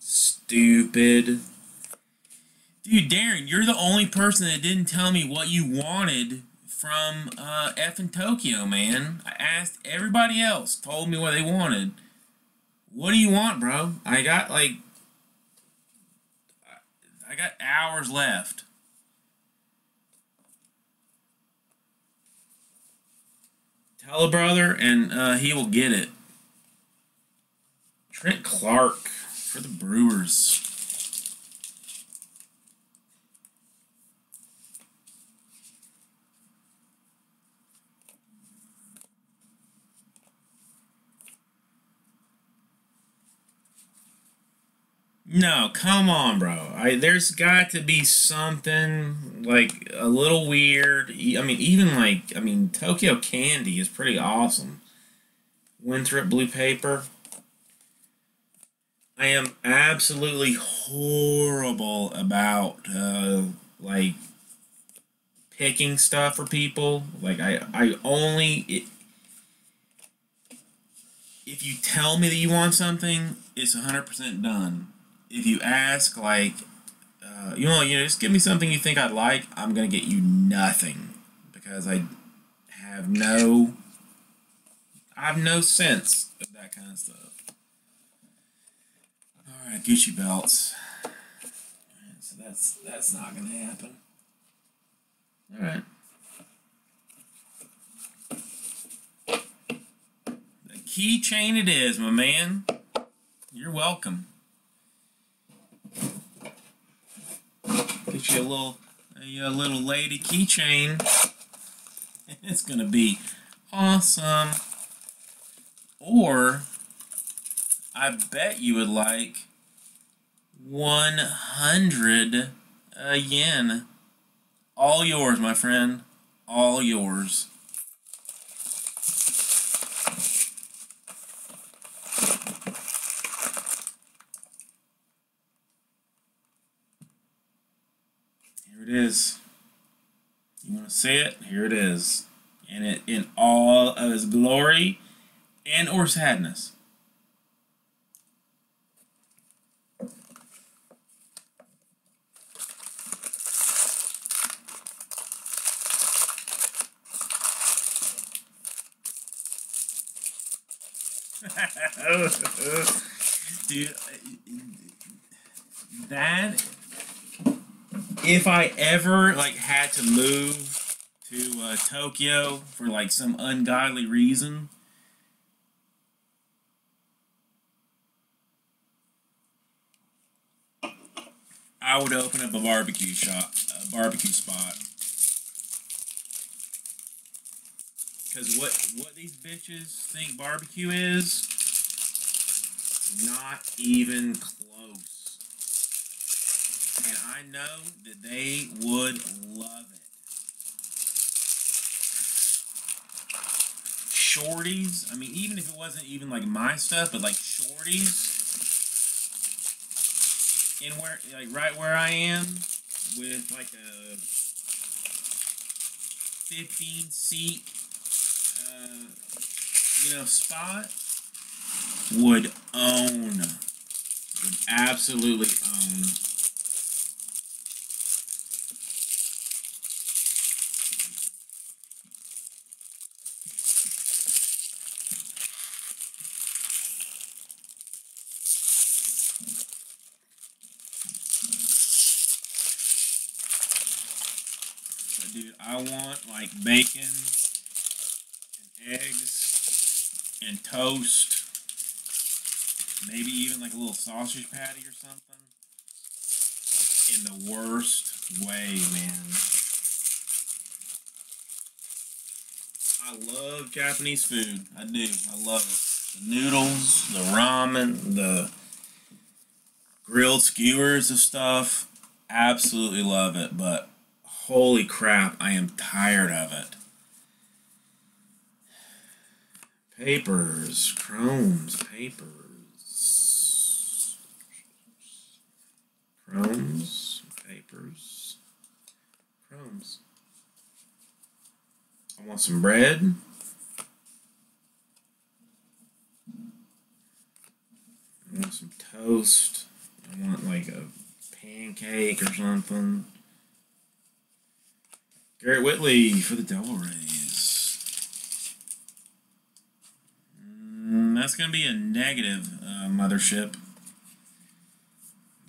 stupid. Dude, Darren, you're the only person that didn't tell me what you wanted from effing Tokyo, man. I asked everybody else, told me what they wanted. What do you want, bro? I got, like, I got hours left. Tell a brother, and he will get it. Trent Clark for the Brewers. No, come on, bro. There's got to be something, like, a little weird. I mean, even, like, I mean, Tokyo Candy is pretty awesome. Winthrop Blue Paper. I am absolutely horrible about, like, picking stuff for people. Like, I only... if you tell me that you want something, it's 100% done. If you ask, like, you know, just give me something you think I'd like, I'm going to get you nothing. Because I have no sense of that kind of stuff. Alright, Gucci belts. Alright, so that's not gonna happen. Alright. The keychain it is, my man. You're welcome. Get you a little lady keychain. It's going to be awesome. Or I bet you would like 100 yen. All yours, my friend. All yours. Here it is. You want to see it? Here it is. And it in all of its glory and or sadness. Dude, that, if I ever like had to move to Tokyo for like some ungodly reason, I would open up a barbecue shop, a barbecue spot. Because what these bitches think barbecue is, not even close. And I know that they would love it. Shorties, I mean, even if it wasn't even like my stuff, but like shorties, in where, like right where I am, with like a 15-seat you know, spot, would own, would absolutely own. But dude, I want like bacon, eggs and toast, maybe even like a little sausage patty or something, in the worst way, man. I love Japanese food. I do. I love it. The noodles, the ramen, the grilled skewers of stuff. Absolutely love it, but holy crap, I am tired of it. Papers, Chromes. I want some bread. I want some toast. I want like a pancake or something. Garrett Whitley for the Devil Rays. That's going to be a negative, mothership.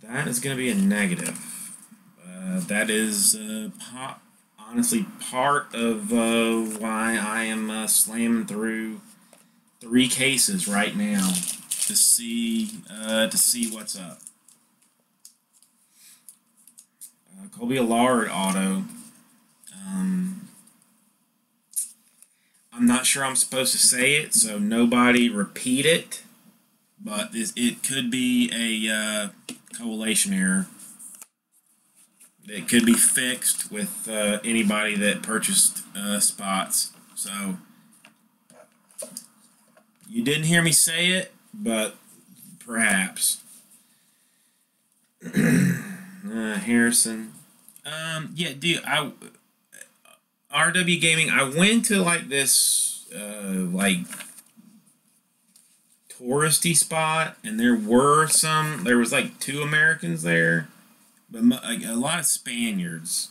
That is going to be a negative. That is honestly part of why I am slamming through 3 cases right now to see what's up. Colby Allard auto. I'm not sure I'm supposed to say it, so nobody repeat it, but it could be a collation error. It could be fixed with anybody that purchased spots. So, you didn't hear me say it, but perhaps. Harrison. Yeah, dude, RW Gaming, I went to like this like touristy spot, and there were some, there was like 2 Americans there, but like a lot of Spaniards.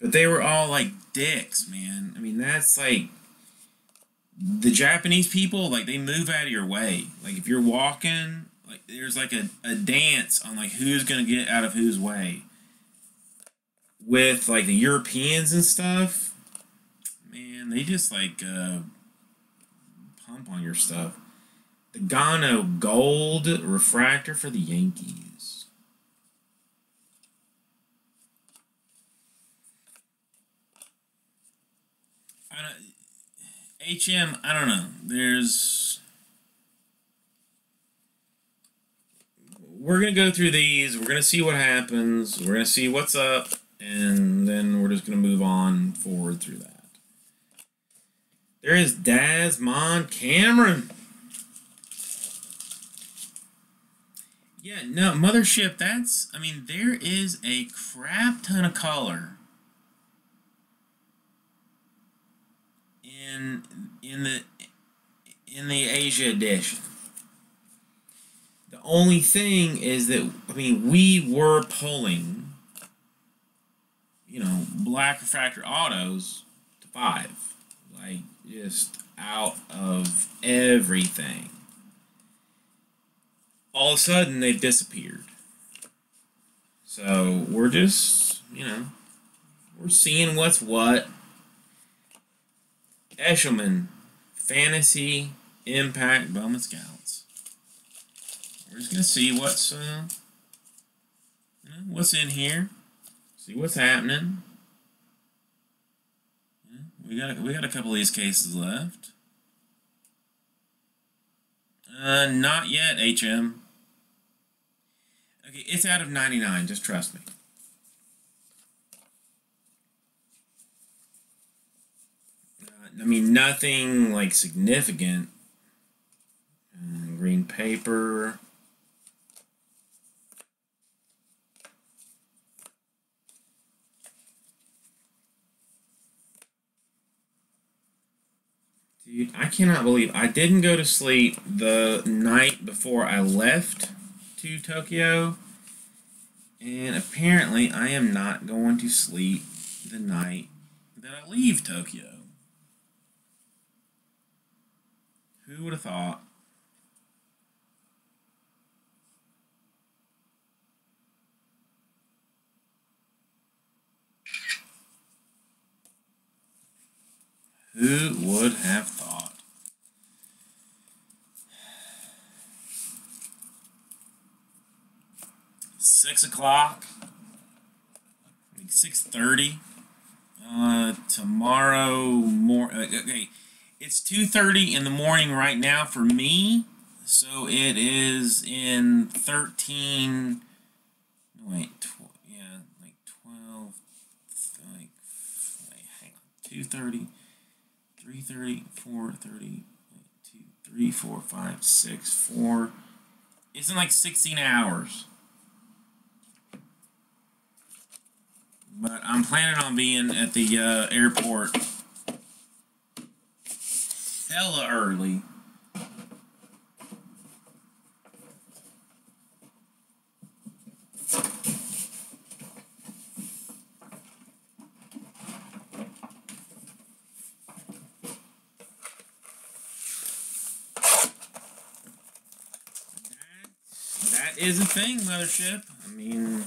But they were all like dicks, man. I mean, that's like the Japanese people, like they move out of your way. Like if you're walking, like there's like a dance on like who's gonna get out of whose way. With like the Europeans and stuff, man, they just like pump on your stuff. The Gano Gold Refractor for the Yankees. HM, I don't know. We're going to go through these. We're going to see what happens. We're going to see what's up. And then we're just going to move on forward through that. There is Dasmond Cameron. Yeah, no, Mothership, that's... I mean, there is a crap ton of color in the Asia edition. The only thing is that, I mean, we were pulling, you know, Black Refractor autos to 5. Like, just out of everything. All of a sudden, they've disappeared. So, we're just, you know, we're seeing what's what. Eshelman, Fantasy Impact, Bowman Scouts. We're just going to see what's in here. See what's happening. Yeah, we got a couple of these cases left. Not yet, HM. Okay, it's out of 99, just trust me. I mean, nothing, like, significant. Green paper. Dude, I cannot believe I didn't go to sleep the night before I left to Tokyo. And apparently I am not going to sleep the night that I leave Tokyo. Who would have thought? Who would have thought? I think 6:30. Tomorrow morning. Okay. It's 2:30 in the morning right now for me, so it is in 2:30, 3:30, 4:30, 3, 4, 5, 6, 4. It's in like 16 hours. But I'm planning on being at the airport hella early. That is a thing, Mothership. I mean...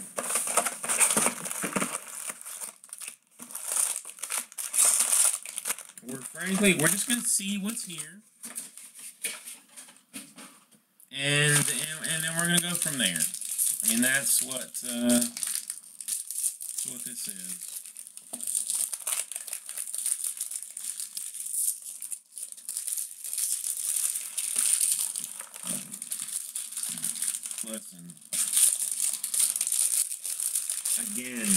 frankly, we're just going to see what's here, and then we're going to go from there. I mean, that's what this is. Listen, again,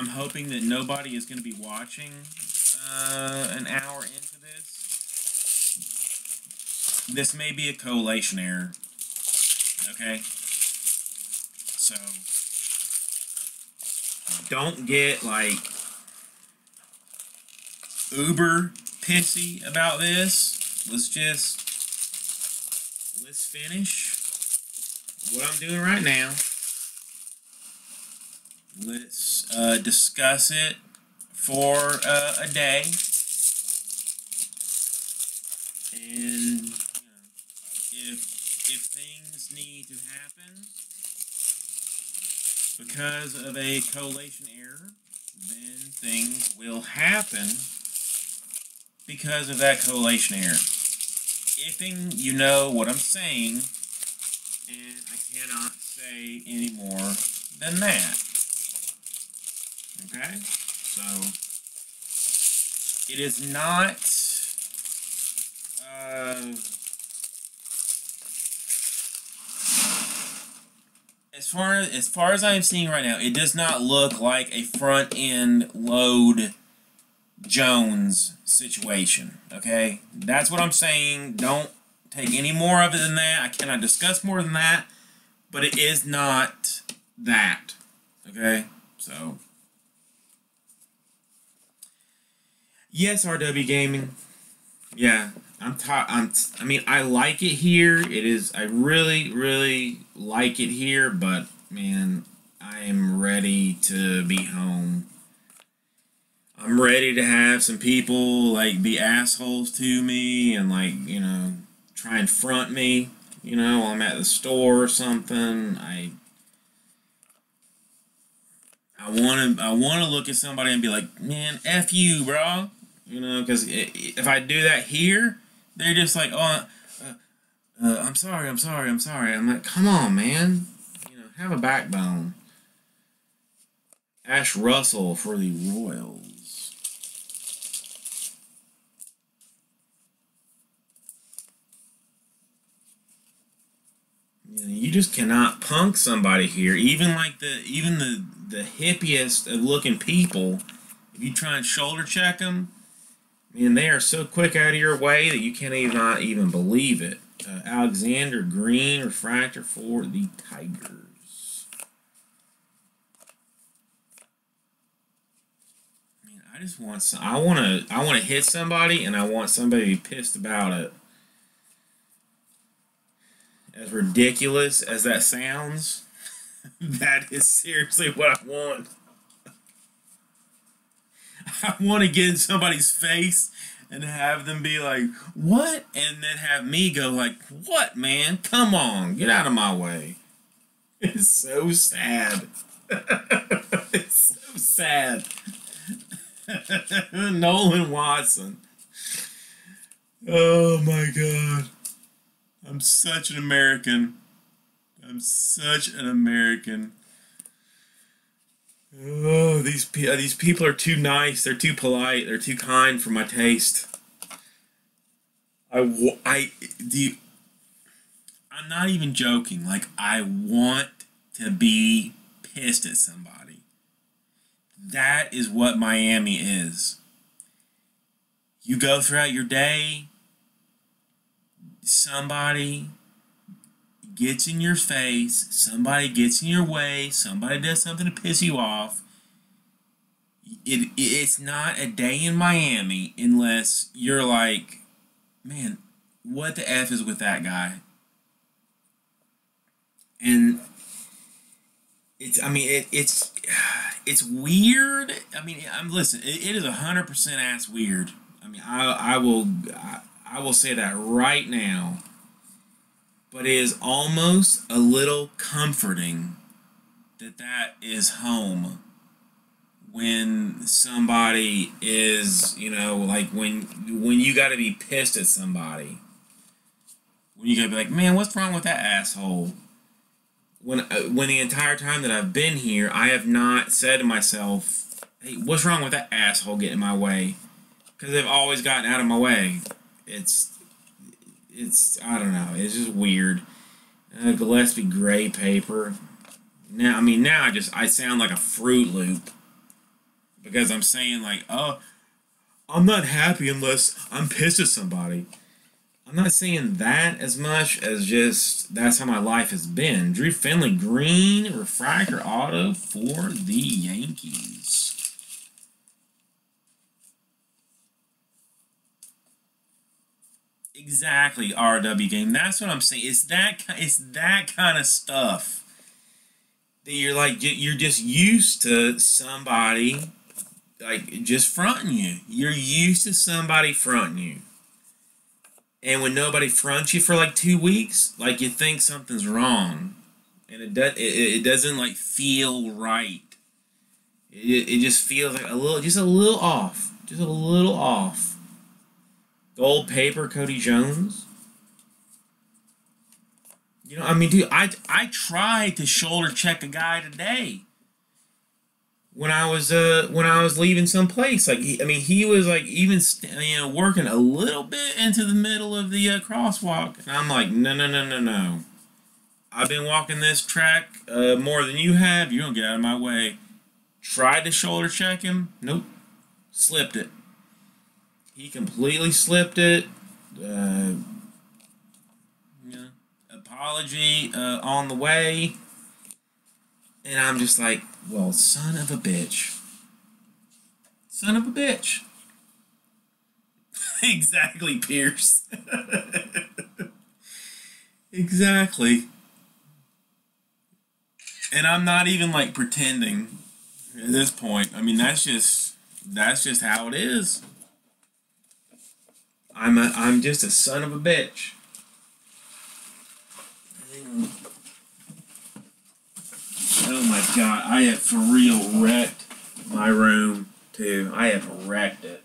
I'm hoping that nobody is going to be watching an hour into this. This may be a collation error. Okay? So, don't get, like, uber pissy about this. Let's finish what I'm doing right now. Let's discuss it for a day, and you know, if things need to happen because of a collation error, then things will happen because of that collation error. Ifing, you know what I'm saying, and I cannot say any more than that. Okay? So, It is not as far as I'm seeing right now, it does not look like a front end load Jones situation. Okay, that's what I'm saying. Don't take any more of it than that. I cannot discuss more than that, but it is not that. Okay, so yes, RW Gaming. Yeah, I mean, I like it here. It is. I really, really like it here. But man, I am ready to be home. I'm ready to have some people like be assholes to me and like, you know, try and front me, you know, while I'm at the store or something. I want to look at somebody and be like, man, F you, bro. You know, because if I do that here, they're just like, oh, I'm sorry. I'm like, come on, man. You know, have a backbone. Ash Russell for the Royals. You just cannot punk somebody here. Even like the hippiest of looking people, if you try and shoulder check them, man, they are so quick out of your way that you can't even believe it. Alexander Green, Refractor for the Tigers. Man, I just want some. I want to hit somebody, and I want somebody to be pissed about it. As ridiculous as that sounds, that is seriously what I want. I want to get in somebody's face and have them be like, what? And then have me go like, what, man? Come on, get out of my way. It's so sad. It's so sad. Nolan Watson. Oh, my God. I'm such an American. I'm such an American. Oh, these people are too nice. They're too polite. They're too kind for my taste. I'm not even joking. Like, I want to be pissed at somebody. That is what Miami is. You go throughout your day. Somebody gets in your face, somebody gets in your way, somebody does something to piss you off. It's not a day in Miami unless you're like, man, what the F is with that guy? And it's weird. I mean, listen, it is 100% ass weird. I mean, I will say that right now, but it is almost a little comforting that that is home when somebody is, you know, like when you got to be pissed at somebody, when you got to be like, man, what's wrong with that asshole? When the entire time that I've been here, I have not said to myself, hey, what's wrong with that asshole getting in my way? Because they've always gotten out of my way. It's I don't know. It's just weird. Gillespie gray paper. Now, I mean, now I sound like a Fruit Loop because I'm saying like, oh, I'm not happy unless I'm pissed at somebody. I'm not saying that as much as just that's how my life has been. Drew Finley green refractor auto for the Yankees. Exactly, RW game. That's what I'm saying. It's that kind of stuff that you're like, you're just used to somebody like just fronting you. You're used to somebody fronting you, and when nobody fronts you for like 2 weeks, like you think something's wrong, and it doesn't like feel right. It just feels like a little off, just a little off. Gold paper, Cody Jones. You know, I mean, dude, I tried to shoulder check a guy today when I was leaving someplace. Like, he was like even working a little bit into the middle of the crosswalk, and I'm like, no. I've been walking this track more than you have. You don't get out of my way. Tried to shoulder check him. Nope. Slipped it. He completely slipped it. Yeah. Apology on the way. And I'm just like, well, son of a bitch. Son of a bitch. Exactly, Pierce. Exactly. And I'm not even like pretending at this point. I mean, that's just how it is. I'm just a son of a bitch. Oh my God, I have for real wrecked my room too. I have wrecked it.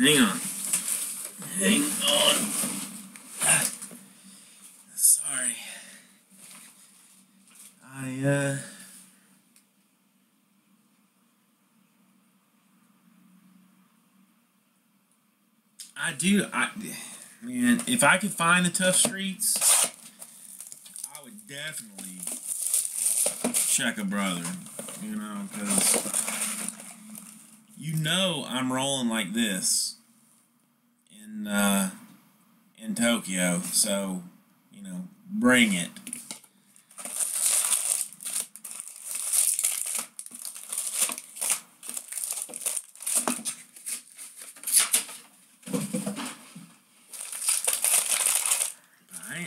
Hang on. Hang on. Sorry. Man, if I could find the tough streets, I would definitely check a brother, because I'm rolling like this in Tokyo, so bring it.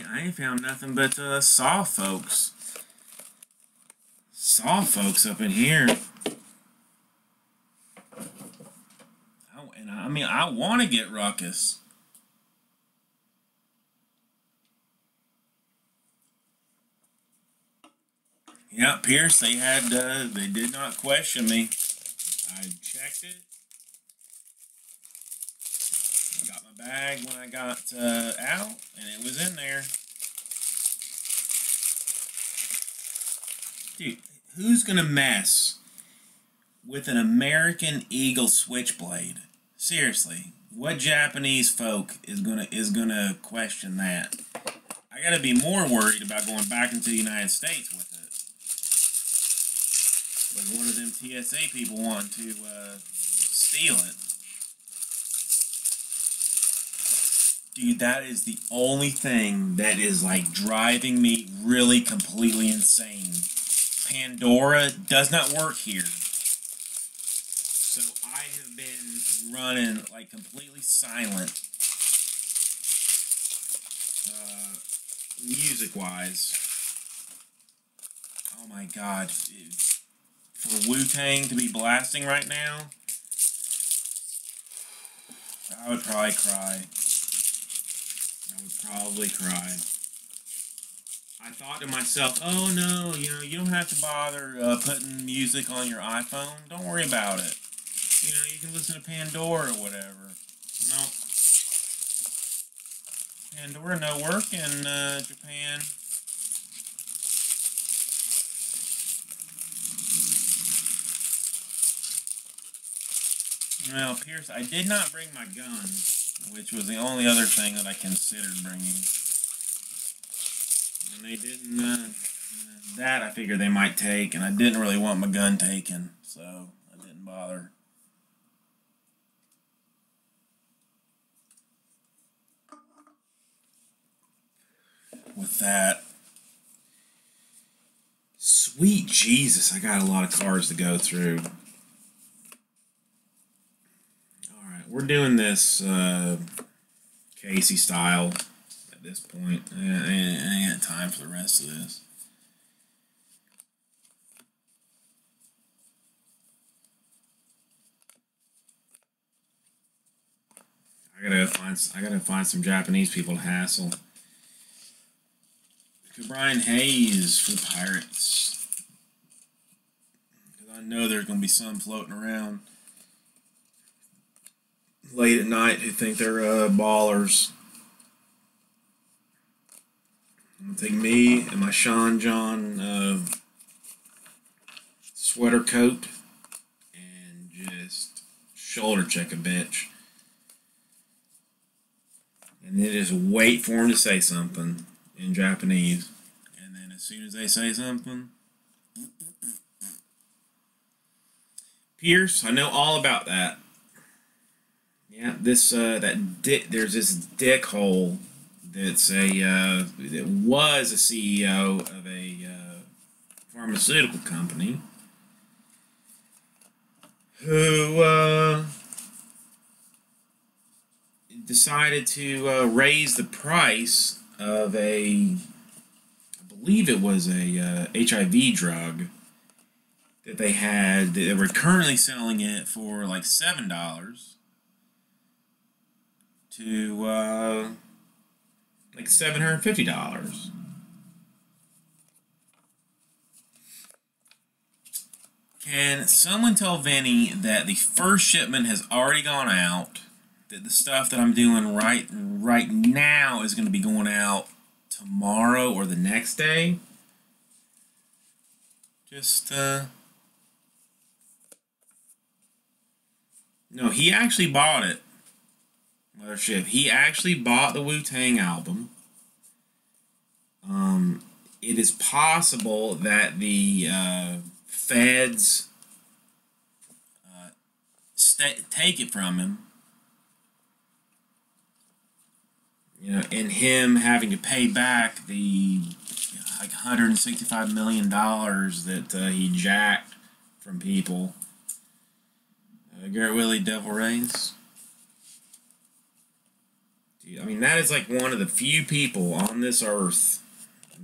I ain't found nothing but saw folks up in here. I want to get ruckus. Yeah, Pierce, they did not question me. I checked it. Got my bag when I got out, and it was in there. Dude, who's going to mess with an American Eagle switchblade? Seriously, what Japanese folk is gonna question that? I gotta be more worried about going back into the United States with it. But one of them TSA people want to steal it. Dude, that is the only thing that is like driving me really completely insane. Pandora does not work here. I have been running like completely silent music wise. Oh my God, for Wu-Tang to be blasting right now, I would probably cry. I thought to myself, oh no, you don't have to bother putting music on your iPhone. Don't worry about it. You can listen to Pandora or whatever. Nope. Pandora no work in Japan. Well, Pierce, I did not bring my gun, which was the only other thing that I considered bringing. And they didn't, that I figured they might take, and I didn't really want my gun taken, so I didn't bother. with that. Sweet Jesus, I got a lot of cards to go through. Alright, we're doing this Casey style at this point. I ain't got time for the rest of this. I gotta find some Japanese people to hassle. Brian Hayes for the Pirates. Because I know there's going to be some floating around late at night who think they're ballers. I'm going to take me and my Sean John sweater coat and just shoulder check a bitch. And then just wait for him to say something in Japanese. And then as soon as they say something, Pierce, I know all about that. Yeah, this that dick, there's this dickhole that's a that was a CEO of a pharmaceutical company who decided to raise the price of a, I believe it was a HIV drug that they had. They were currently selling it for like $7 to like $750. Can someone tell Vinny that the first shipment has already gone out? The stuff that I'm doing right now is going to be going out tomorrow or the next day. Just, no, he actually bought it. Mothership. He actually bought the Wu-Tang album. It is possible that the feds take it from him. You know, and him having to pay back the like $165 million that he jacked from people. Garrett Willie, Devil Rays. Dude, I mean, that is like one of the few people on this earth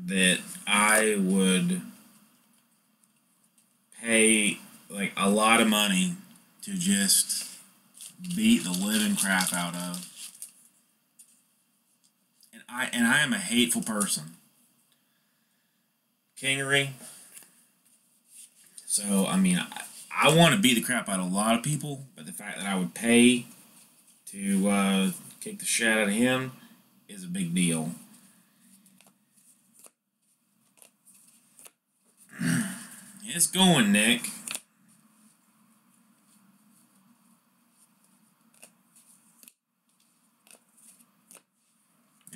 that I would pay like a lot of money to just beat the living crap out of. And I am a hateful person. Kingery. So, I mean, I want to beat the crap out of a lot of people, but the fact that I would pay to kick the shit out of him is a big deal. It's going, Nick.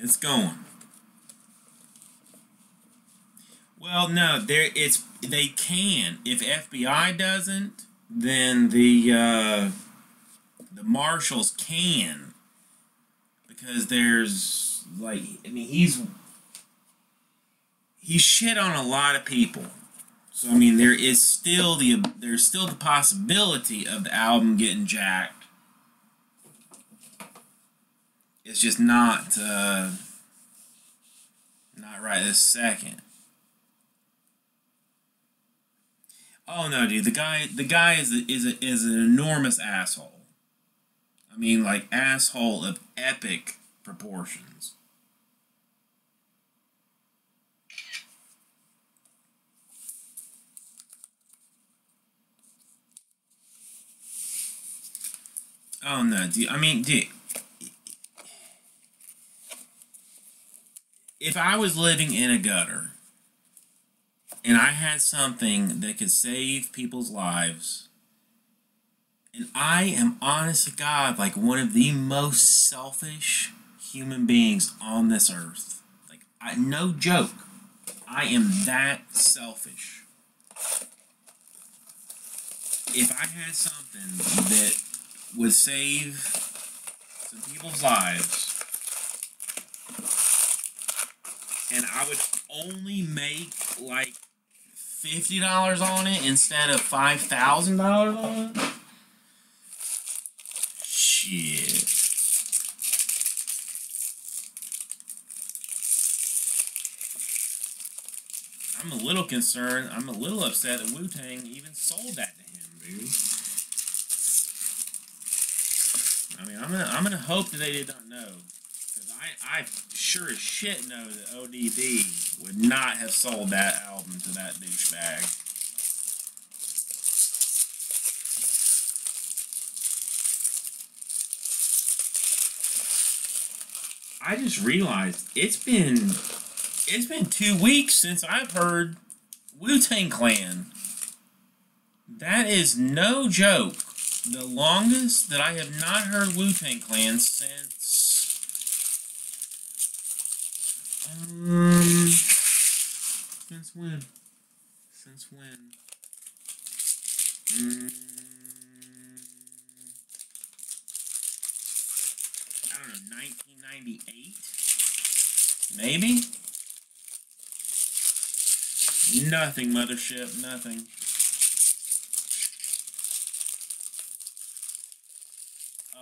It's going. Well, no, there it's they can. If FBI doesn't, then the marshals can, because there's like he shit on a lot of people. So I mean there's still the possibility of the album getting jacked. It's just not right this second. Oh no, dude, the guy is an enormous asshole. I mean, like asshole of epic proportions. Oh no, dude. I mean, dude. If I was living in a gutter and I had something that could save people's lives, and I am honest to God like one of the most selfish human beings on this earth. Like, no joke, I am that selfish. If I had something that would save some people's lives, and I would only make like $50 on it instead of $5,000 on it. Shit. I'm a little concerned. I'm a little upset that Wu-Tang even sold that to him, dude. I mean, I'm gonna hope that they did not know, because I sure as shit know that ODB would not have sold that album to that douchebag. I just realized it's been 2 weeks since I've heard Wu-Tang Clan. That is no joke. The longest that I have not heard Wu-Tang Clan since when? I don't know, 1998? Maybe? Nothing, Mothership, nothing.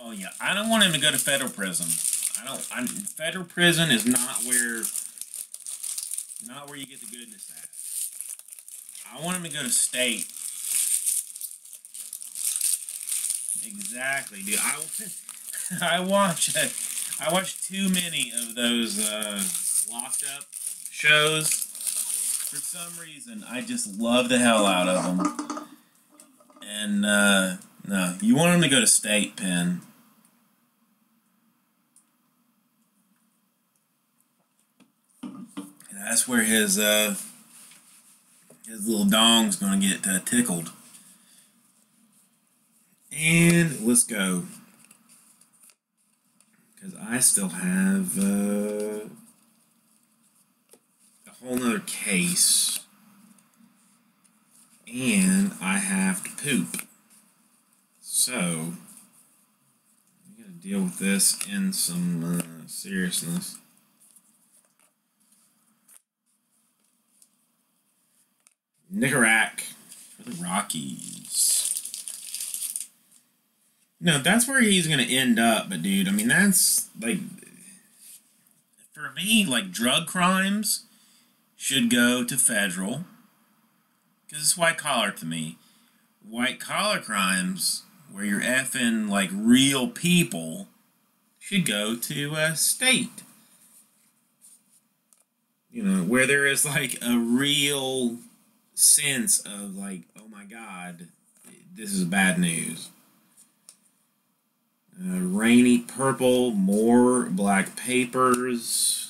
Oh yeah, I don't want him to go to federal prison. Federal prison is not where you get the goodness at. I want him to go to state. Exactly, dude. I watch too many of those locked up shows. For some reason, I just love the hell out of them. And no, you want them to go to state pen. And that's where his little dong's gonna get tickled. And let's go. Because I still have a whole nother case. And I have to poop. So, I'm going to deal with this in some seriousness. Nickerack for the Rockies. No, that's where he's going to end up, but dude, I mean, that's, like, for me, like, drug crimes should go to federal, because it's white collar to me. White collar crimes, where you're effing, like, real people, should go to a state. You know, where there is, like, a real sense of, like, oh my God, this is bad news. Rainy purple, more black papers.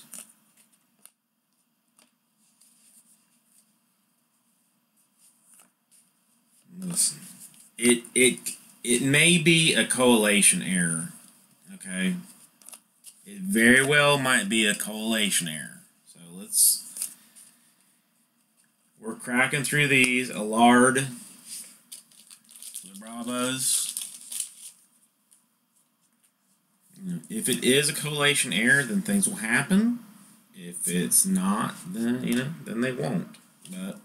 Listen, it may be a collation error, okay? It very well might be a collation error. So we're cracking through these. Allard, the Bravos. If it is a collation error, then things will happen. If it's not, then, you know, then they won't. But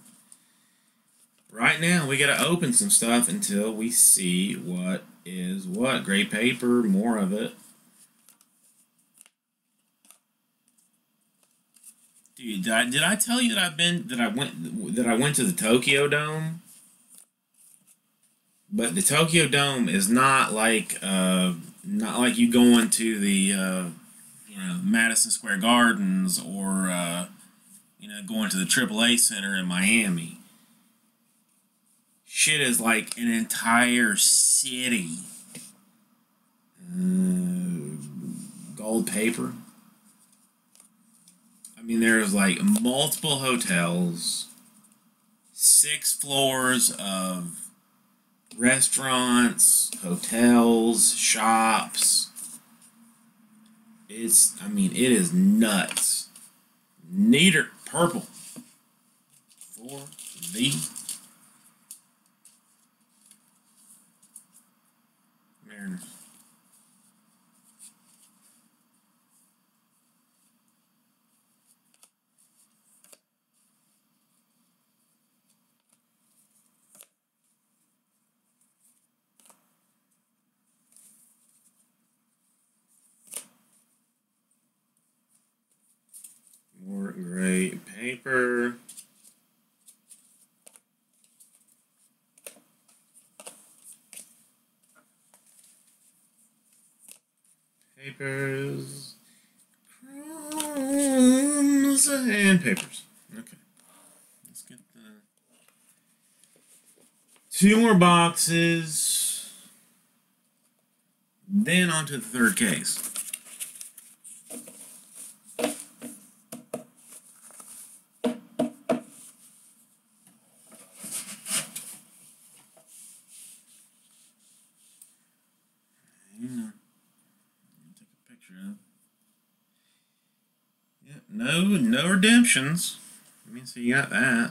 right now, we got to open some stuff until we see what is what. Gray paper, more of it. Dude, did I tell you that I went to the Tokyo Dome? But the Tokyo Dome is not like not like you going to the you know, Madison Square Gardens or you know, going to the AAA Center in Miami. Shit is like an entire city. Gold paper. I mean, there's like multiple hotels, 6 floors of restaurants, hotels, shops. It's, I mean, it is nuts. Neater purple for the Mariners. Great paper. Papers, crumbs, and papers. Okay. Let's get the two more boxes. Then on to the third case. No redemptions. Let me see, you got that.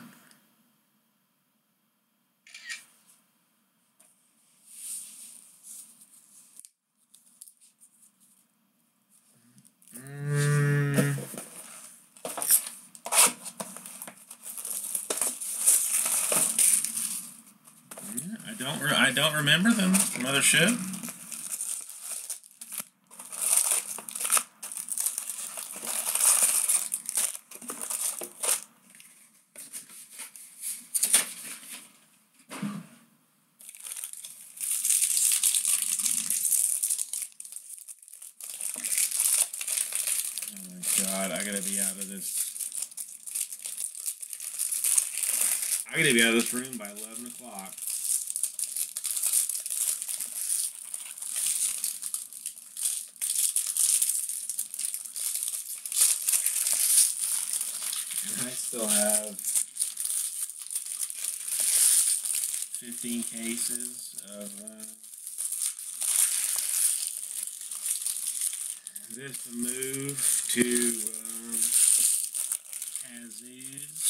Yeah, I don't remember them. Mothership. Room by 11 o'clock. And I still have 15 cases of this to move to Kazoo's.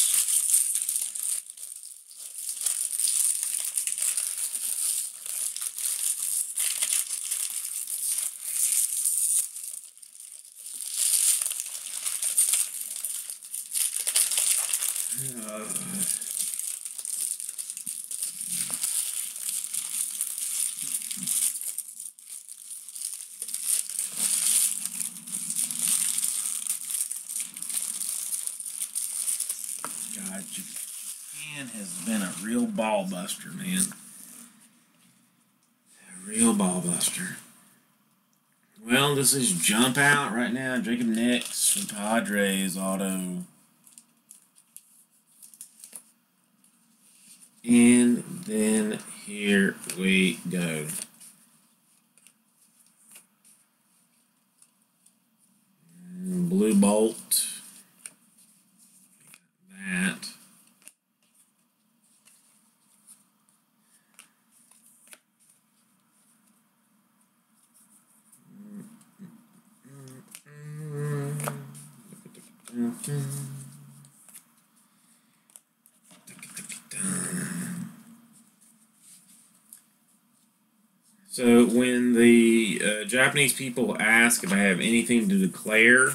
Ball buster, man. A real ball buster. Well, this is Jump Out right now. Jacob Nix for Padres auto. And then here we go. Blue Bolt. So when the Japanese people ask if I have anything to declare,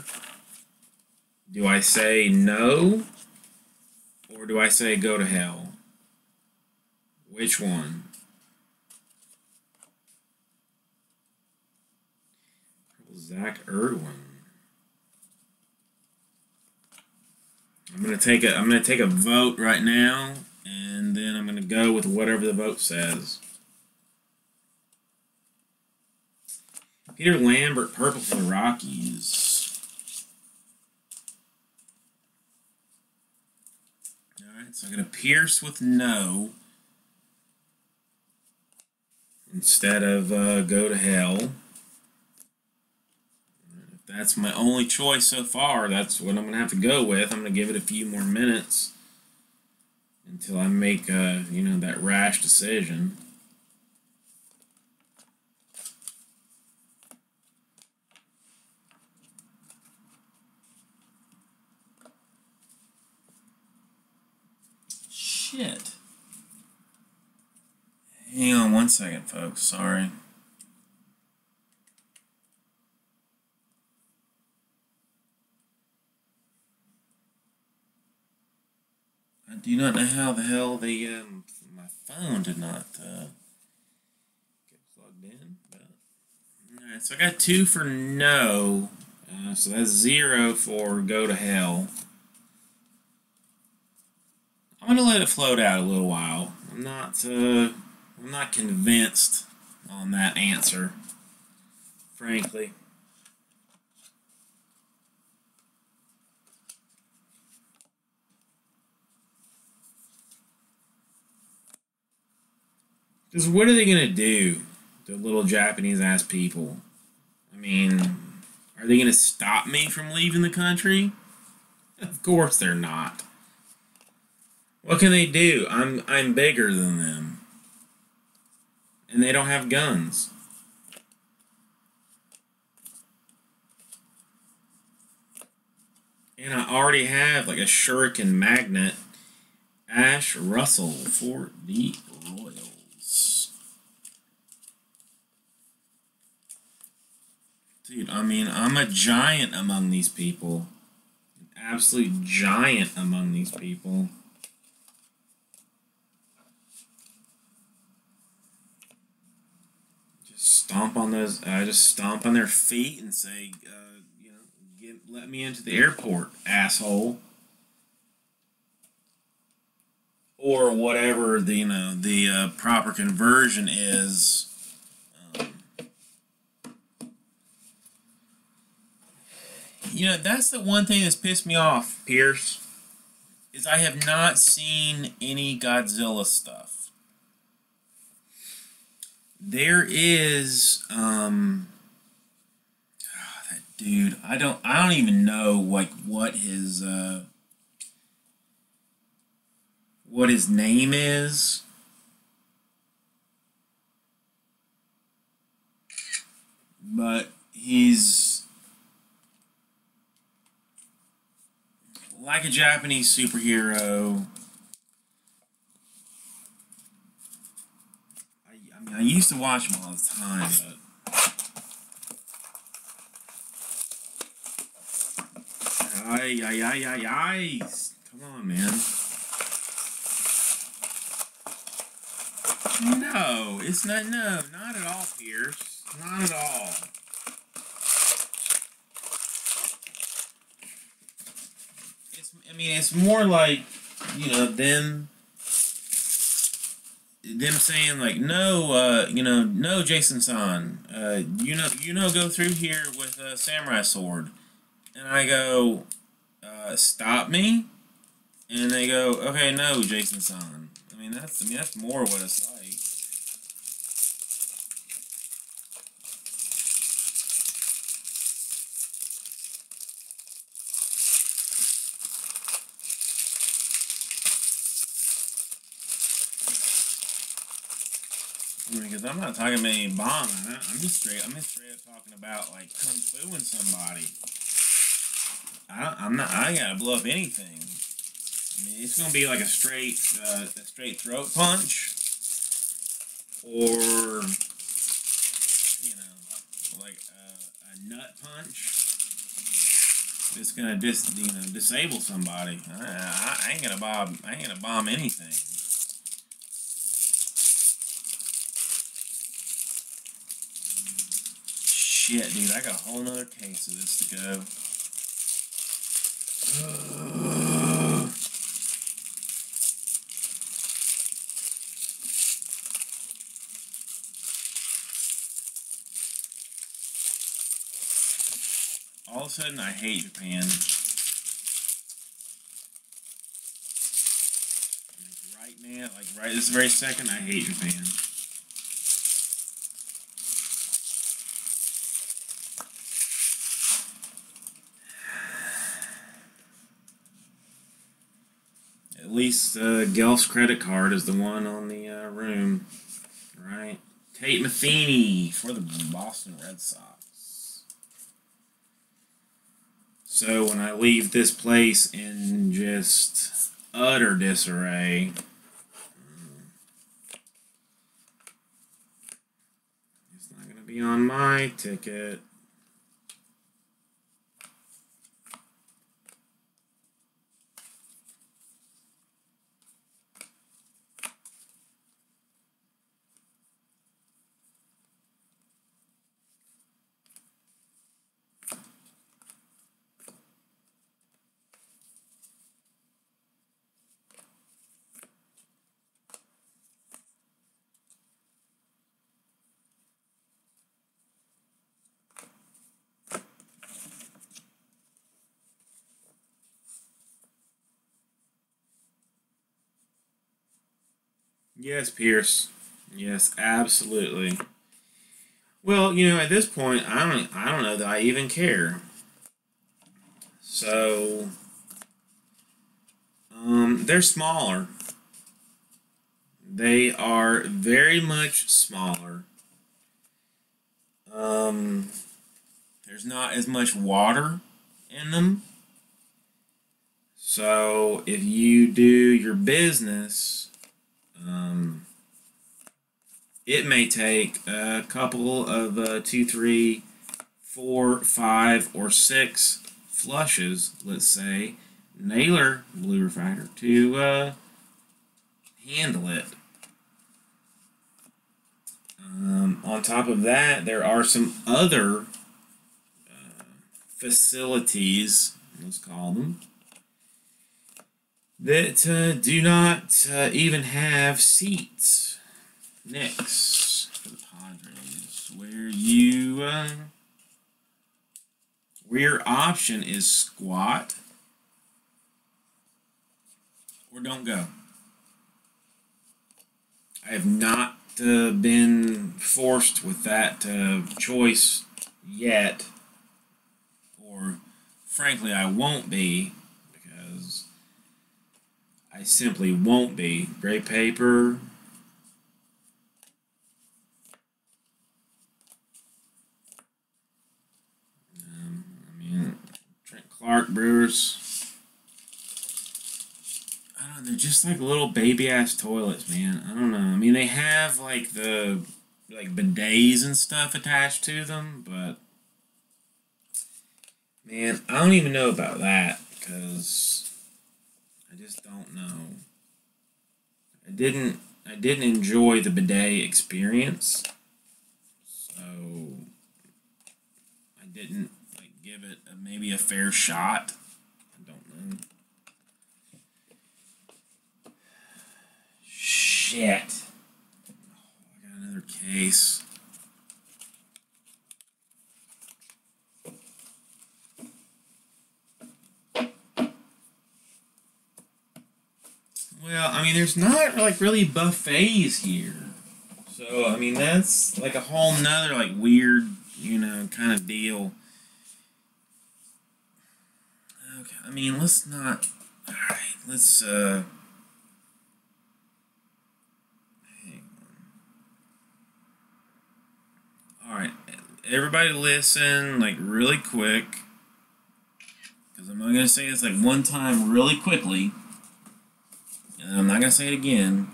do I say no, or do I say go to hell? Which one? Zach Irwin. I'm gonna take a vote right now, and then I'm gonna go with whatever the vote says. Peter Lambert, purple for the Rockies. All right, so I'm gonna Pierce with no instead of go to hell. That's my only choice so far. That's what I'm going to have to go with. I'm going to give it a few more minutes until I make, you know, that rash decision. Shit. Hang on one second, folks. Sorry. I do not know how the hell the my phone did not get plugged in. But... All right, so I got 2 for no, so that's 0 for go to hell. gonna let it float out a little while. I'm not convinced on that answer, frankly. Because what are they going to do, the little Japanese-ass people? I mean, are they going to stop me from leaving the country? Of course they're not. What can they do? I'm bigger than them. And they don't have guns. And I already have, like, a shuriken magnet. Ash Russell for the Royals. Dude, I mean, I'm a giant among these people. An absolute giant among these people. Just stomp on those, just stomp on their feet and say, you know, let me into the airport, asshole. Or whatever the, you know, the proper conversion is. You know, that's the one thing that's pissed me off, Pierce, is I have not seen any Godzilla stuff. There is, oh, that dude, I don't even know, like, what his name is. But he's like a Japanese superhero. I mean, I used to watch him all the time, but ay. Come on, man. No, it's not. No, not at all, Pierce. Not at all. I mean, it's more like, you know, them saying like, no, you know, no, Jason-san, you know, go through here with a samurai sword, and I go, stop me, and they go, okay, no, Jason-san. I mean, that's more what it's like. Because I'm not talking about any bombing. I'm just straight up talking about like kung fuing somebody. I gotta blow up anything. I mean, it's gonna be like a straight throat punch, or you know, like a nut punch. It's gonna disable somebody. I ain't gonna bomb anything. Yeah, dude, I got a whole nother case of this to go. All of a sudden, I hate Japan. Like right now, like right this very second, I hate Japan. At least Gelf's credit card is the one on the room, right? Tate Matheny for the Boston Red Sox. So when I leave this place in just utter disarray, it's not going to be on my ticket. Yes, Pierce. Yes, absolutely. Well, you know, at this point, I don't know that I even care. So, they're smaller. They are very much smaller. There's not as much water in them. So, if you do your business, it may take a couple of 2, 3, 4, 5, or 6 flushes, let's say, Naylor Blue Refractor, to handle it. On top of that, there are some other facilities, let's call them, that do not even have seats. Next, for the Padres, where you, where your option is squat or don't go. I have not been forced with that choice yet, or frankly, I won't be, because I simply won't be. Gray paper. I mean, Trent Clark Brewers. I don't know. They're just like little baby ass toilets, man. I don't know. I mean, they have like the bidets and stuff attached to them, but man, I don't even know about that, because I just don't know. I didn't enjoy the bidet experience, so I didn't like give it a, maybe a fair shot. I don't know. Shit! Oh, I got another case. Well, I mean, there's not, like, really buffets here. So, I mean, that's, like, a whole nother, like, weird, you know, kind of deal. Okay, I mean, let's not... Alright, let's, hang on. Alright, everybody listen, like, really quick. Because I'm not going to say this, like, one time really quickly. And I'm not going to say it again.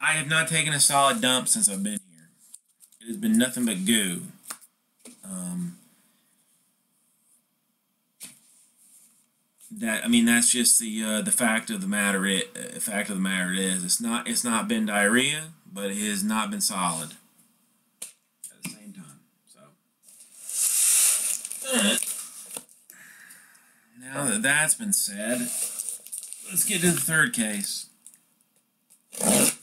I have not taken a solid dump since I've been here. It has been nothing but goo. That, I mean, that's just the fact of the matter. It is. It's not been diarrhea, but it has not been solid at the same time. So. Now that that's been said, let's get to the third case. It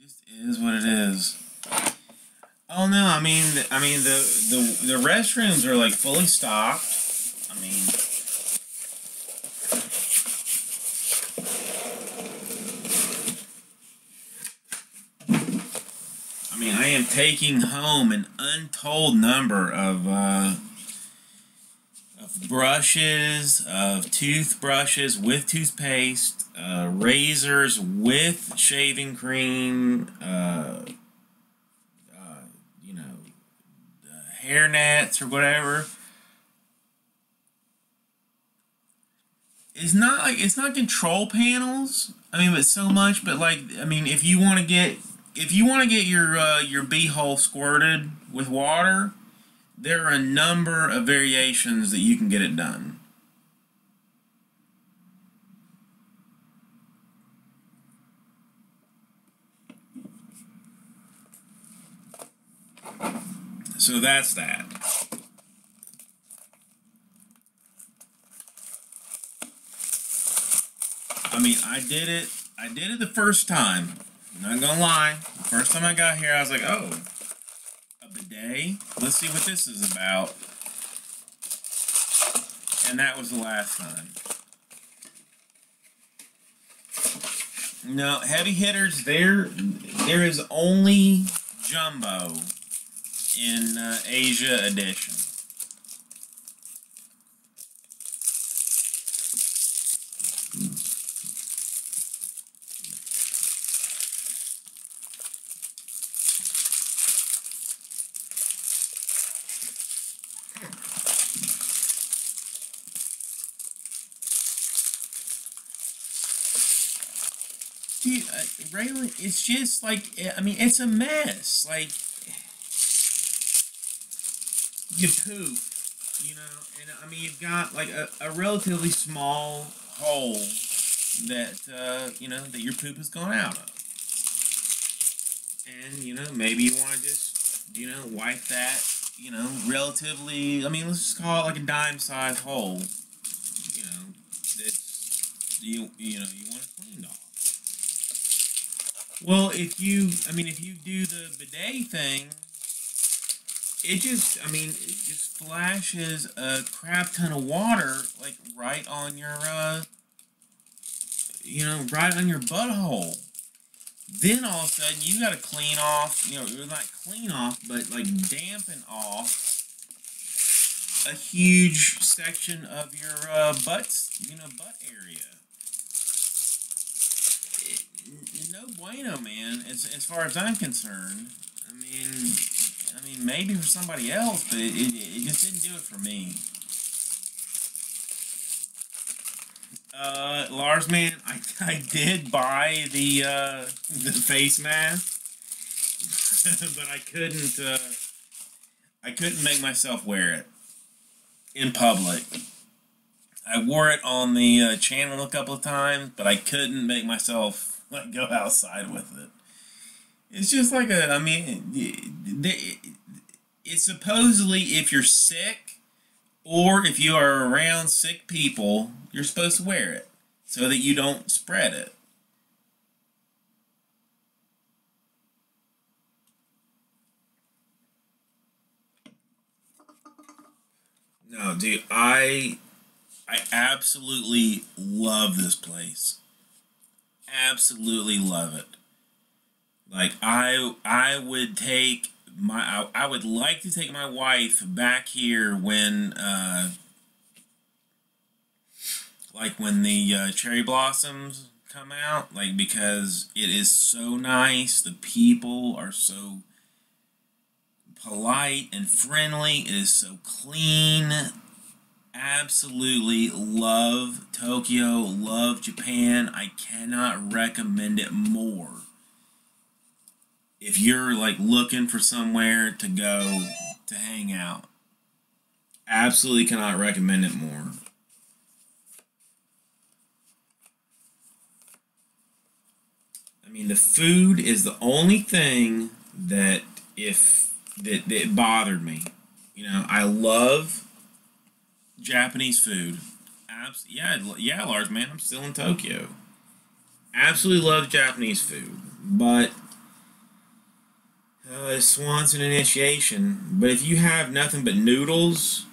just is what it is. Oh no, I mean the restrooms are like fully stocked. I mean. I am taking home an untold number of brushes, of toothbrushes with toothpaste, razors with shaving cream, you know, hair nets or whatever. It's not like it's not control panels. I mean, but so much. But like, I mean, if you want to get. If you want to get your beehole squirted with water, there are a number of variations that you can get it done. So that's that. I mean, I did it the first time. I'm not gonna lie. The first time I got here, I was like, oh, a bidet? Let's see what this is about. And that was the last time. No, heavy hitters, there is only Jumbo in Asia edition. Raylan, it's just like, I mean, it's a mess. Like, you poop, you know, and I mean, you've got like a relatively small hole that, you know, that your poop has gone out of. And, you know, maybe you want to just, you know, wipe that, you know, relatively, I mean, let's just call it like a dime-sized hole, you know, that's, you know, you want to clean off. Well, if you, I mean, if you do the bidet thing, it just, I mean, it just flashes a crap ton of water, like, right on your, you know, right on your butthole. Then all of a sudden, you gotta clean off, you know, not clean off, but, like, dampen off a huge section of your, butts, you know, butt area. No bueno, man. As far as I'm concerned, I mean, maybe for somebody else, but it just didn't do it for me. Lars, man, I did buy the face mask, but I couldn't make myself wear it in public. I wore it on the channel a couple of times, but I couldn't make myself like go outside with it. It's just like a, I mean, it's supposedly if you're sick or if you are around sick people, you're supposed to wear it so that you don't spread it. No, dude, I absolutely love this place. Absolutely love it. Like I would take my I would like to take my wife back here when like when the cherry blossoms come out, like, because it is so nice. The people are so polite and friendly. It is so clean. Absolutely love Tokyo, love Japan. I cannot recommend it more. If you're like looking for somewhere to go to hang out, absolutely cannot recommend it more. I mean, the food is the only thing that that bothered me. You know, I love Japanese food. Yeah, Lars, man, I'm still in Tokyo. Absolutely love Japanese food, but Swanson initiation. But if you have nothing but noodles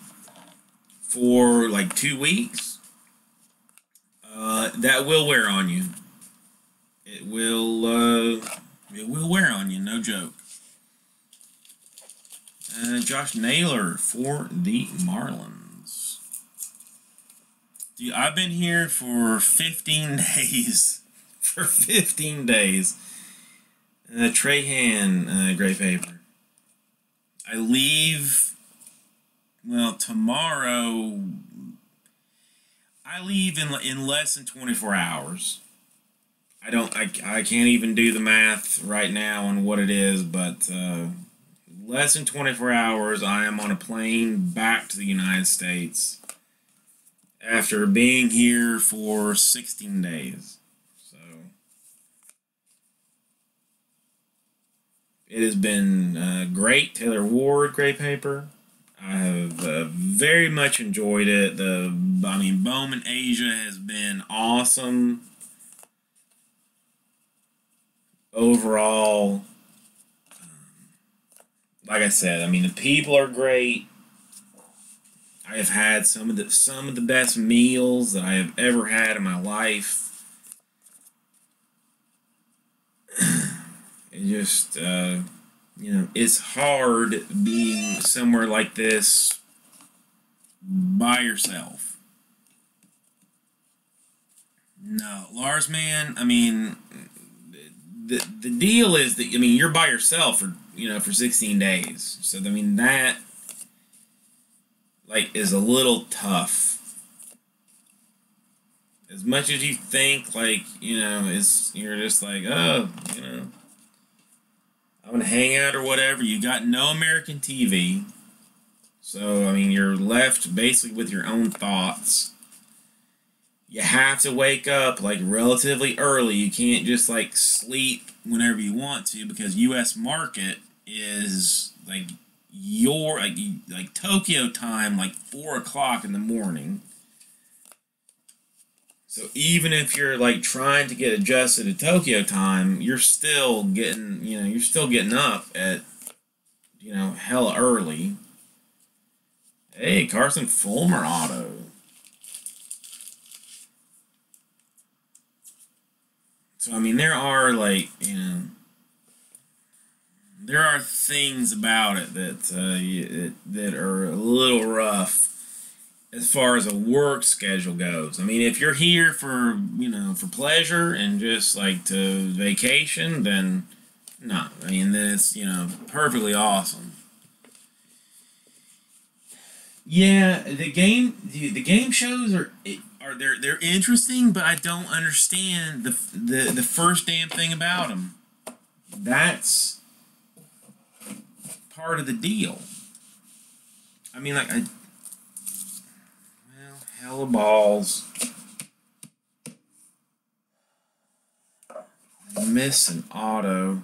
for like 2 weeks, that will wear on you. It will wear on you, no joke. Josh Naylor for the Marlins. Dude, I've been here for 15 days. For 15 days. Trahan, Gray Paper. I leave, well, tomorrow. I leave in less than 24 hours. I can't even do the math right now on what it is, but less than 24 hours, I am on a plane back to the United States. After being here for 16 days. So it has been great. Taylor Ward, Gray Paper. I have very much enjoyed it. I mean, Bowman Asia has been awesome. overall, like I said, I mean, the people are great. I have had some of the best meals that I have ever had in my life. It just, you know, it's hard being somewhere like this by yourself. No, Lars, man, I mean, the deal is that, I mean, you're by yourself for, you know, for 16 days. So, I mean, that, like, is a little tough. As much as you think, like, you know, it's, you're just like, oh, you know, I'm gonna hang out or whatever. You got no American TV. So, I mean, you're left basically with your own thoughts. You have to wake up, like, relatively early. You can't just, like, sleep whenever you want to, because U.S. market is, like, your, like Tokyo time, like, 4 o'clock in the morning. So even if you're, like, trying to get adjusted to Tokyo time, you're still getting, you know, you're still getting up at, you know, hella early. Hey, Carson Fulmer Auto. So, I mean, there are, like, you know, there are things about it that that are a little rough as far as a work schedule goes. I mean, if you're here for, you know, for pleasure and just, like, to vacation, then, no, I mean, then it's, you know, perfectly awesome. Yeah, the game shows are interesting, but I don't understand the first damn thing about them. That's part of the deal. I mean, like, well, hella balls. I miss an auto.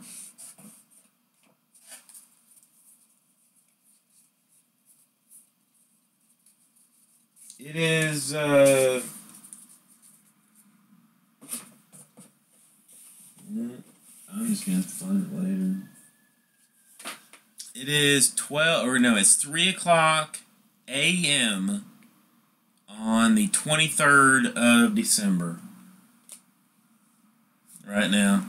It is, I'm just going to have to find it later. It is 3 o'clock a.m. on the 23rd of December. Right now.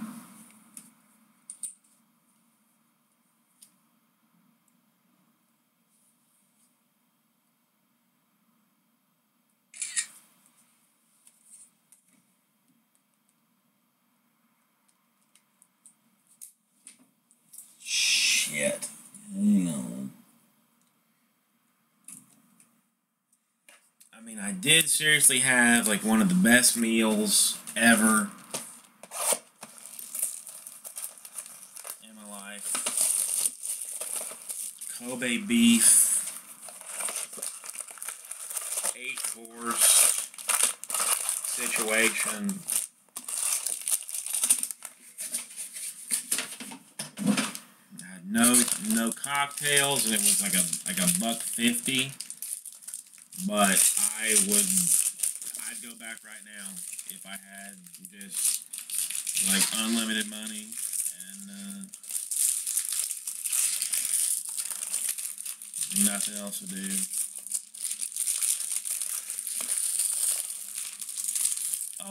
Yet. No. I mean, I did seriously have, like, one of the best meals ever in my life. Kobe beef, 8-course situation. No cocktails, and it was like a $1.50. But I'd go back right now if I had just, like, unlimited money and nothing else to do.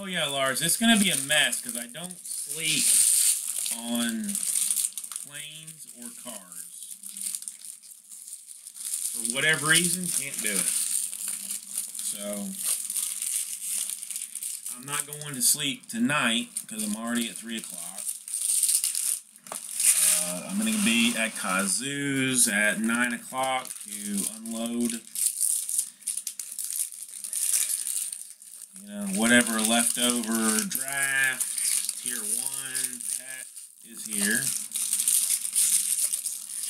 Oh yeah, Lars, it's gonna be a mess because I don't sleep on planes or cars. For whatever reason, can't do it. So, I'm not going to sleep tonight because I'm already at 3 o'clock. I'm going to be at Kazoo's at 9 o'clock to unload, you know, whatever leftover draft. Tier 1 pet is here.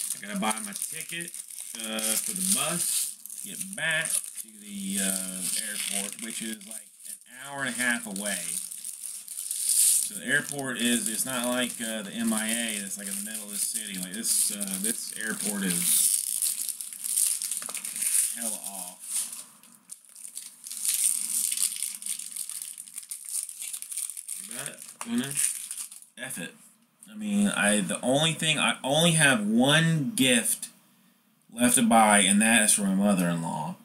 I gotta buy my ticket for the bus to get back to the airport, which is like an hour and a half away. So the airport is—it's not like the MIA that's like in the middle of the city. Like this airport is hella off. You got it, F it. I mean, I only have one gift left to buy, and that is for my mother-in-law.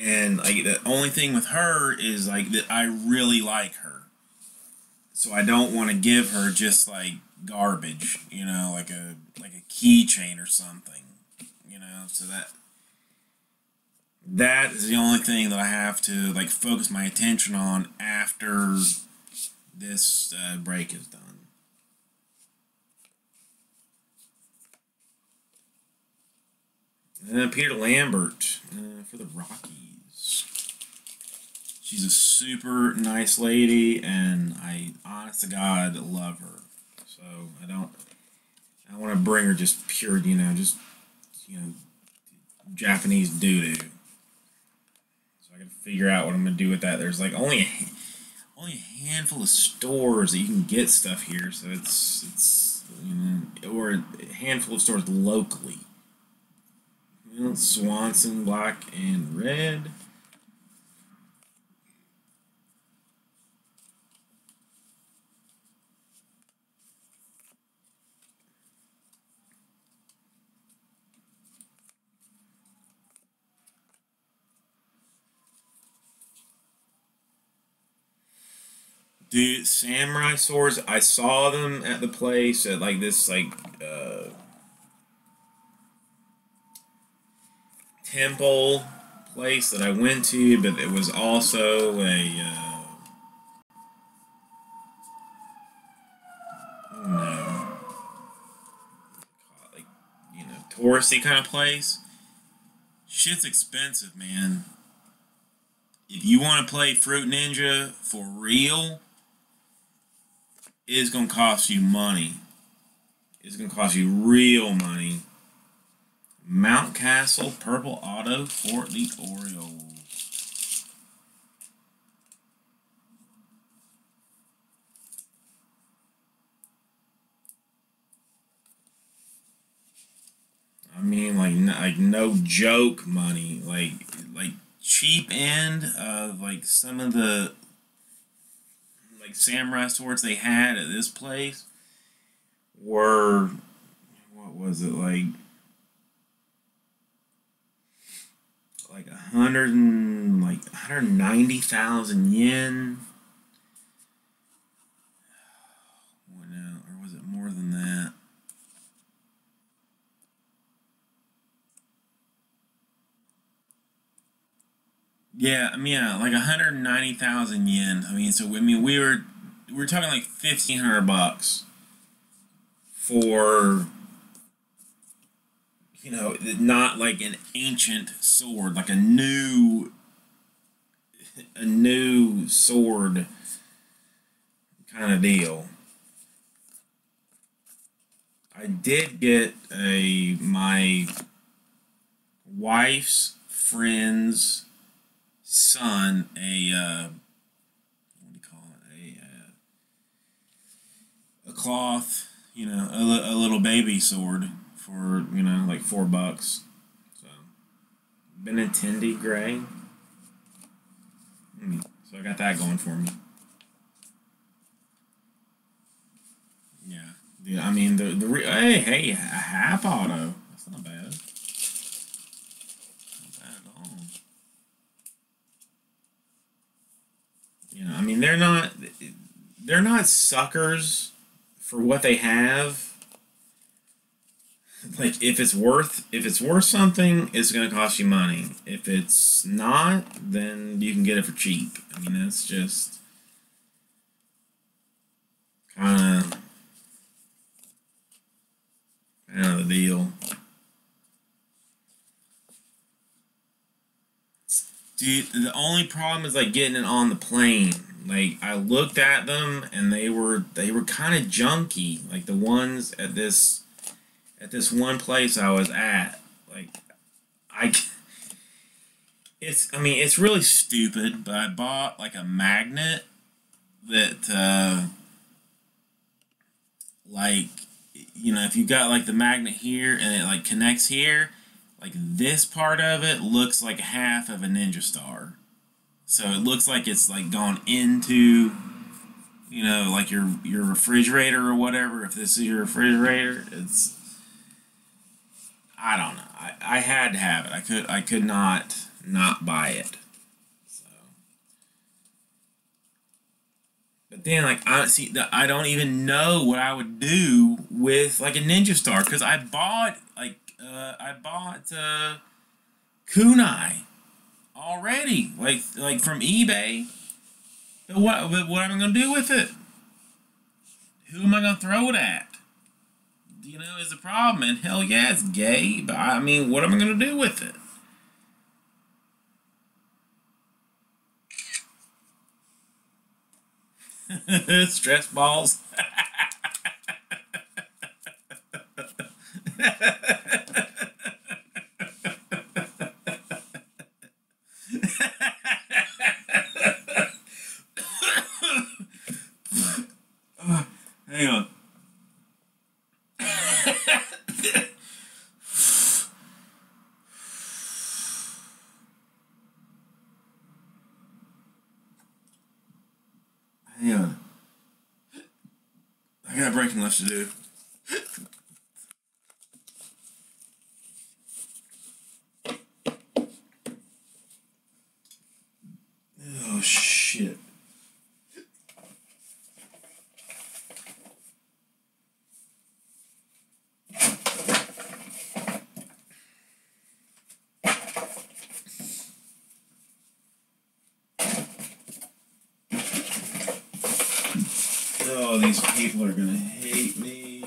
And like the only thing with her is like that I really like her, so I don't want to give her just like garbage, you know, like a keychain or something, you know. So that is the only thing that I have to like focus my attention on after this break is done. And then Peter Lambert for the Rockies. She's a super nice lady, and I, honest to God, love her. So I don't want to bring her just pure, you know, Japanese doo-doo. So I got to figure out what I'm gonna do with that. There's like only a handful of stores that you can get stuff here, so it's you know, or a handful of stores locally. Swanson, black and red. Dude, samurai swords, I saw them at the place at like this temple place that I went to, but it was also a touristy kind of place. Shit's expensive, man. If you want to play Fruit Ninja for real, it's gonna cost you money. It's gonna cost you real money. Mount Castle, purple auto for the Orioles. I mean, like no joke money, like cheap end of like some of the like samurai swords they had at this place were, what was it, like 190,000 yen. What now? Or was it more than that? Yeah, I mean, yeah, like 190,000 yen. I mean, so I mean, we were talking like $1,500 for, you know, not like an ancient sword, like a new sword kind of deal. I did get my wife's friend's son what do you call it, a cloth, you know, a little baby sword. For, you know, like $4. So, Benintendi Gray. So I got that going for me. Yeah. Dude, I mean, hey, a half auto. That's not bad. Not bad at all. You know, I mean, they're not suckers for what they have. Like, if it's worth something, it's gonna cost you money. If it's not, then you can get it for cheap. I mean, that's just kind of the deal. Dude, the only problem is like getting it on the plane. Like, I looked at them and they were kind of junky. Like the ones at this. At this one place I was at, like, I mean, it's really stupid, but I bought, like, a magnet that, like, you know, if you got, like, the magnet here and it, like, connects here, like this part of it looks like half of a ninja star. So it looks like it's like gone into, you know, like your refrigerator or whatever. If this is your refrigerator, it's, I don't know. I had to have it. I could not buy it. So, but then like I don't even know what I would do with like a ninja star, because I bought like I bought kunai already, like from eBay. But what am I gonna do with it? Who am I gonna throw it at? You know, is the problem, and hell yeah, it's gay, but I mean, what am I going to do with it? Stress balls. Hang on. To do. Oh shit. Oh, these people are gonna hate me.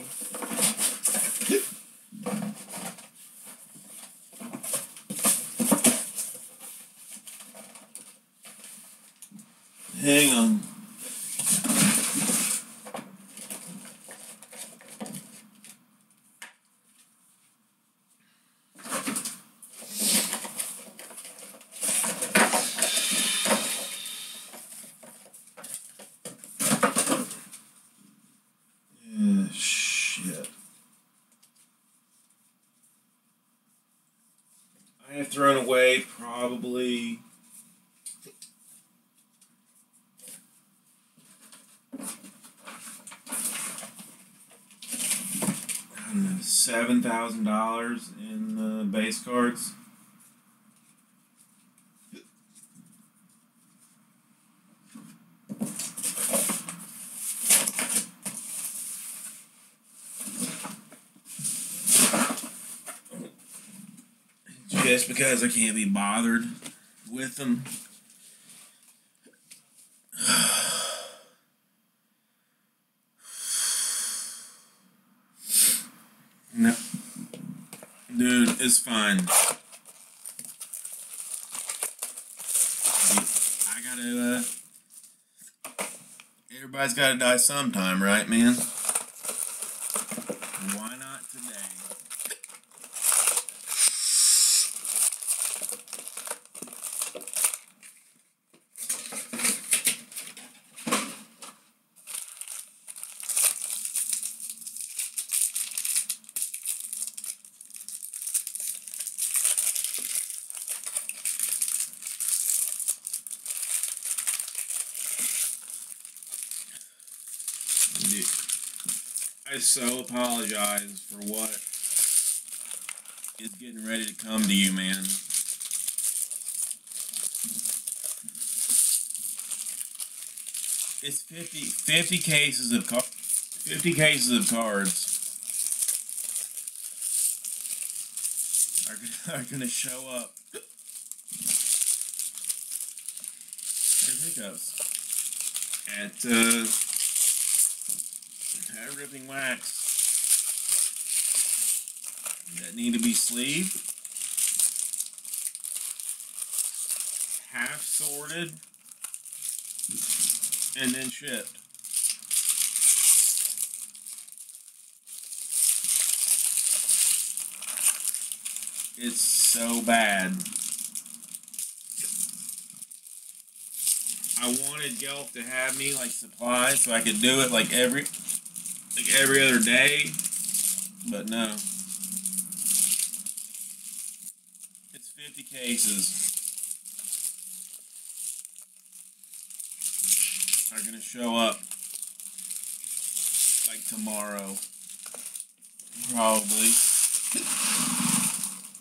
Hang on. Shit. I have thrown away probably... $7,000 in the base cards. Just because I can't be bothered with them. Dude, it's fine. I gotta, everybody's gotta die sometime, right, man? Why not today. I so apologize for what is getting ready to come to you, man. It's 50 cases of 50 cases of cards are gonna show up. There's hiccups at ripping wax that need to be sleeved, half sorted, and then shipped. It's so bad. I wanted Yelp to have me like supplies so I could do it like every other day, but no. 50 cases are going to show up like tomorrow, probably.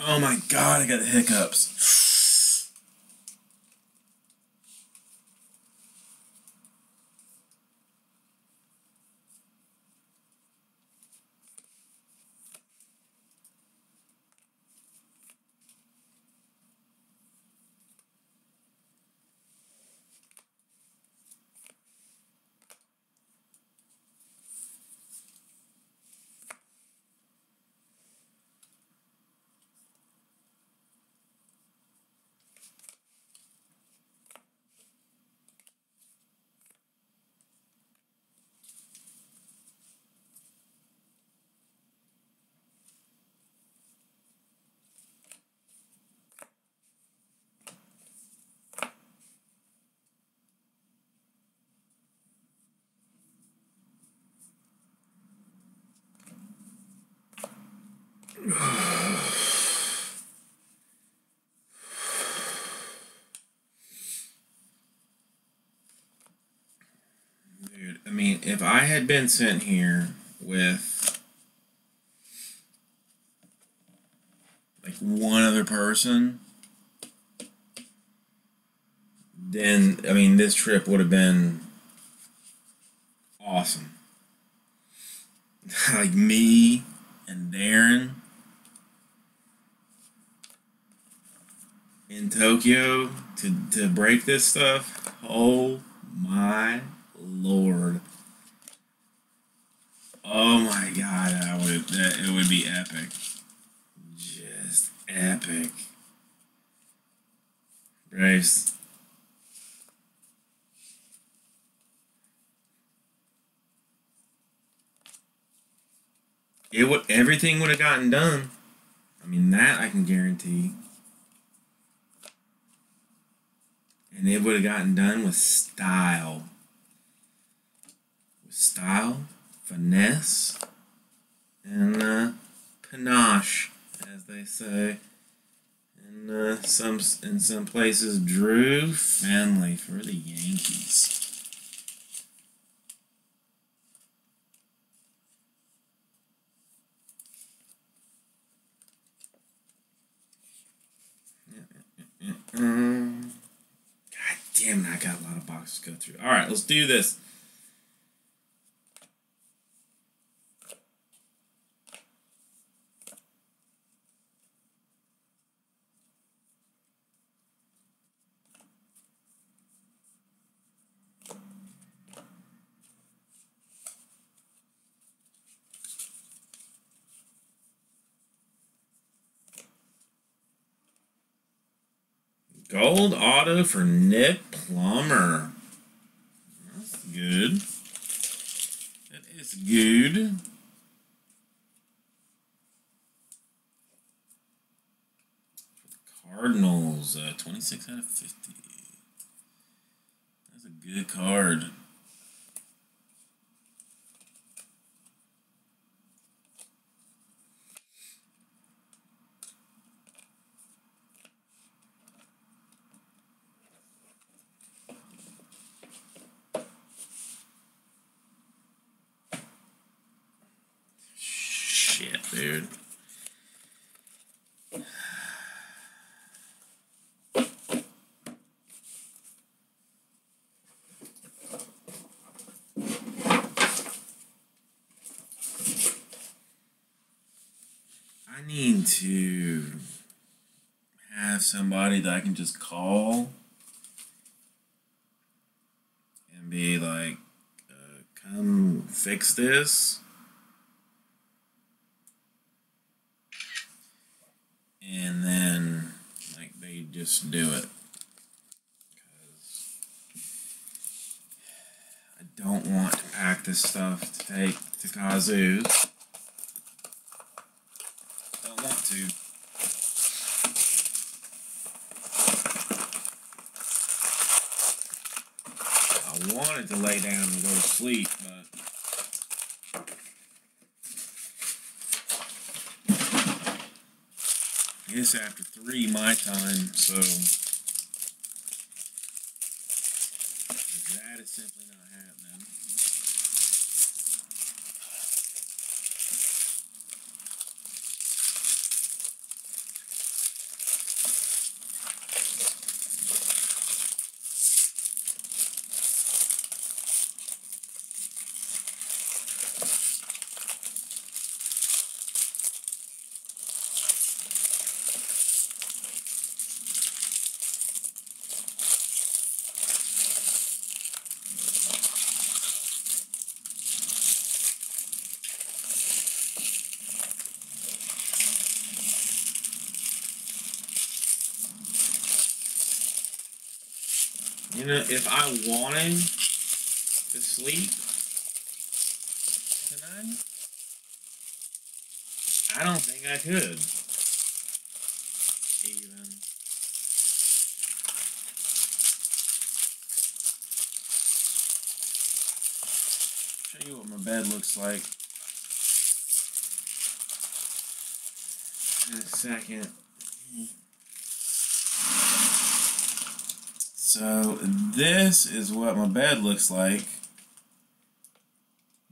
Oh my god, I got the hiccups. Dude, I mean, if I had been sent here with like one other person, then I mean this trip would have been awesome. Like me and Darren in Tokyo to break this stuff. Oh my lord. Oh my god, it would be epic. Just epic. Grace. Everything would have gotten done. I mean, that I can guarantee. And it would have gotten done with style. With style, finesse, and panache, as they say. And in some places, Drew Finley for the Yankees. Damn, I got a lot of boxes to go through. All right, let's do this. Gold auto for Nick Plummer. That's good. That is good. Cardinals, 26 out of 50. That's a good card. Dude. I need to have somebody that I can just call and be like, come fix this. And then, like, they just do it. 'Cause I don't want to pack this stuff to take to Kazu's. Don't want to. I wanted to lay down and go to sleep, but... It's after 3 my time, so that is simply not happening. You know, if I wanted to sleep tonight, I don't think I could. Even. Show you what my bed looks like in a second. So, this is what my bed looks like.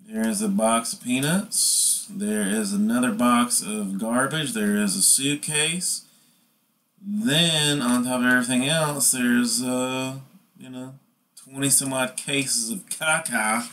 There is a box of peanuts. There is another box of garbage. There is a suitcase. Then, on top of everything else, there's, 20 some odd cases of caca.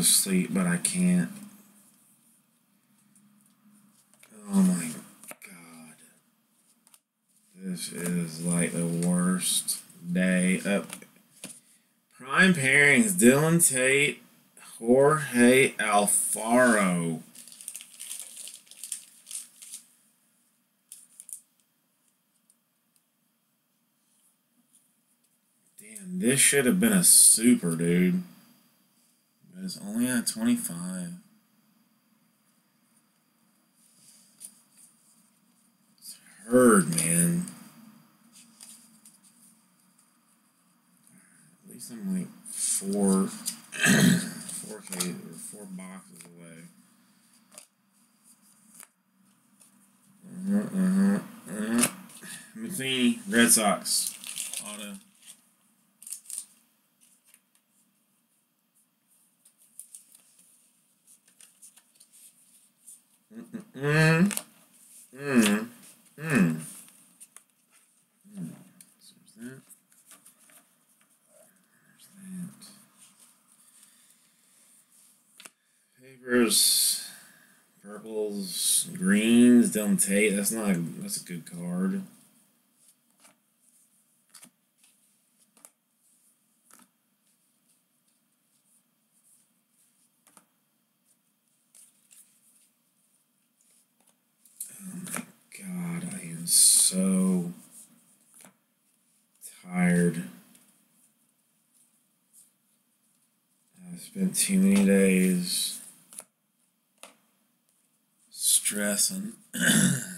Sleep, but I can't. Oh my god. This is like the worst day up. Prime pairings, Dylan Tate, Jorge Alfaro. Damn, this should have been a super, dude. It's only at 25. It's hard, man. At least I'm like four boxes away. Matheny, Red Sox, auto. So there's that. Papers, purples, greens, Dylan Tate. That's not. That's a good card. So tired. I spent too many days stressing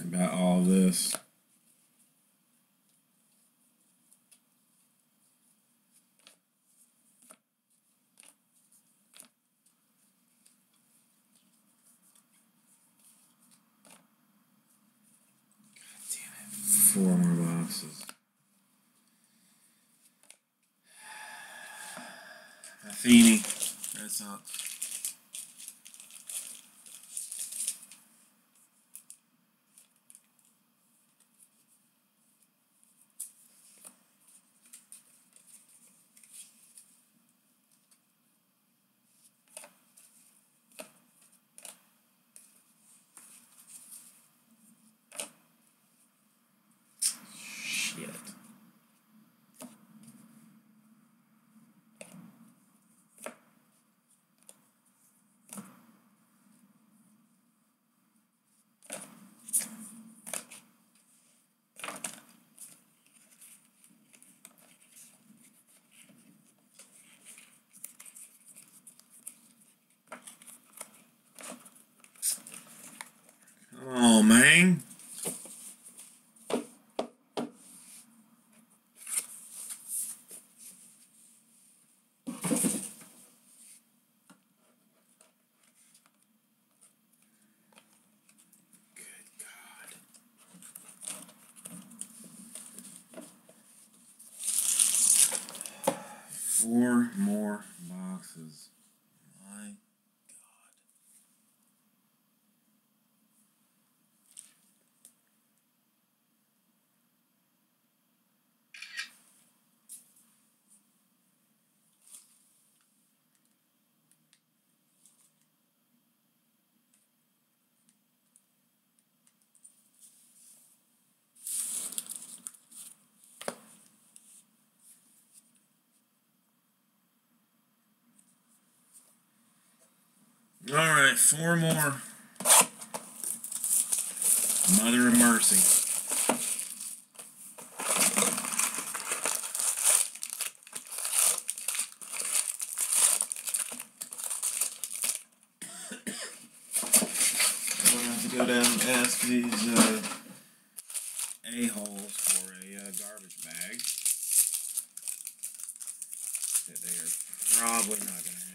about all this. Four more boxes. Athene, Red Sox. Wu-Tang. Four more boxes. My God. All right, four more. Mother of mercy. I'm gonna have to go down and ask these a-holes for a garbage bag that they are probably not gonna have.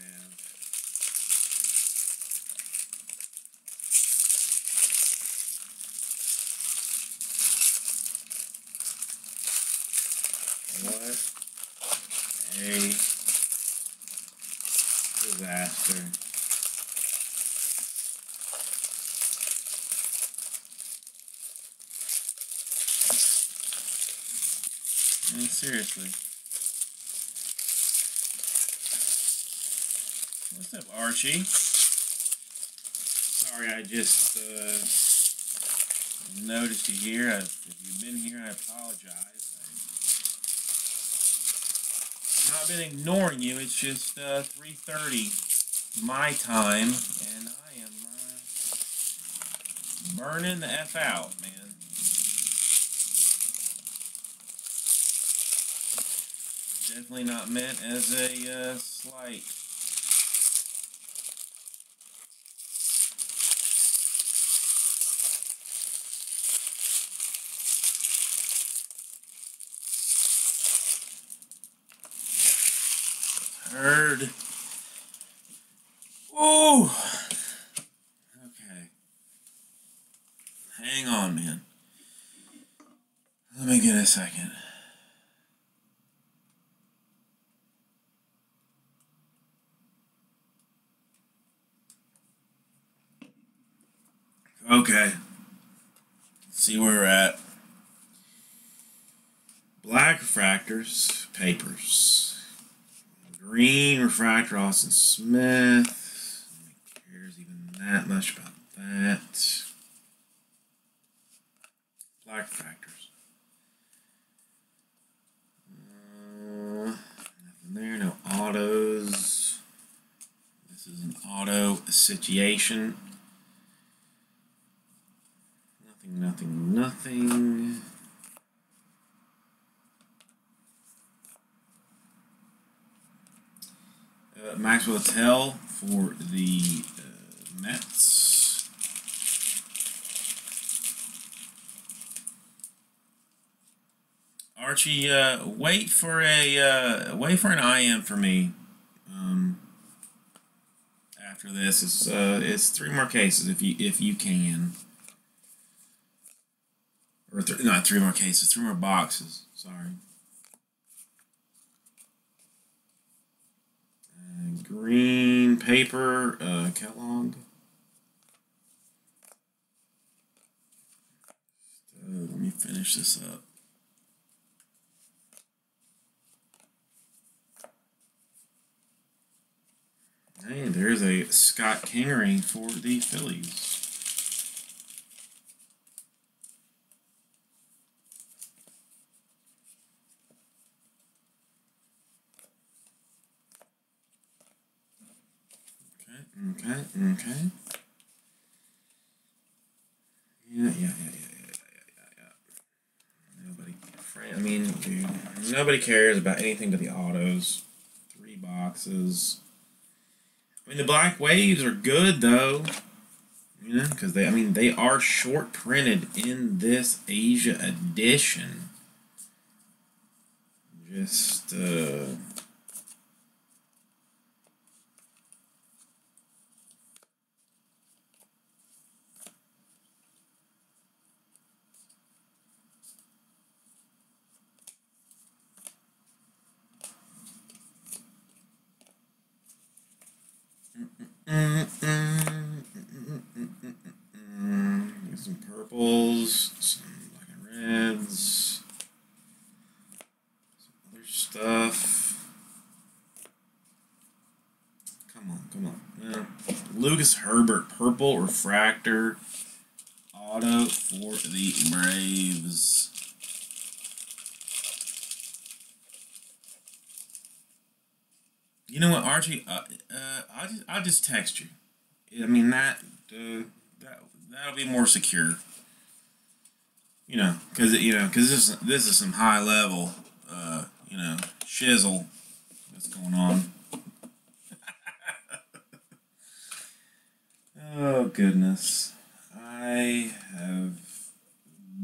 Seriously. What's up, Archie? Sorry, I just noticed you here. If you've been here, I apologize. I've not been ignoring you. It's just 3:30 my time, and I am burning the F out, man. Definitely not meant as a slight. Heard. Oh. Okay. Hang on, man. Let me get a second. Okay, let's see where we're at. Black Refractors, Papers. Green Refractor, Austin Smith. Nobody cares even that much about that. Black Refractors. Nothing there, no autos. This is an auto situation. Nothing. Maxwell Tell for the Mets. Archie, wait for an IM for me. After this, it's three more cases if you can. Or not three more cases, three more boxes. Sorry. Green paper, Kellogg. So let me finish this up. Hey, there's a Scott Kingery for the Phillies. Okay. Yeah. Nobody cares about anything but the autos. Three boxes. I mean, the Black Waves are good, though. You know, because they, I mean, they are short printed in this Asia edition. Just, some purples, some black and reds, some other stuff. Come on, come on. No. Lucas Herbert, purple refractor, auto for the Braves. You know what, Archie? I'll just text you. I mean that'll be more secure. You know, because this is some high level, you know, shizzle that's going on. Oh goodness, I have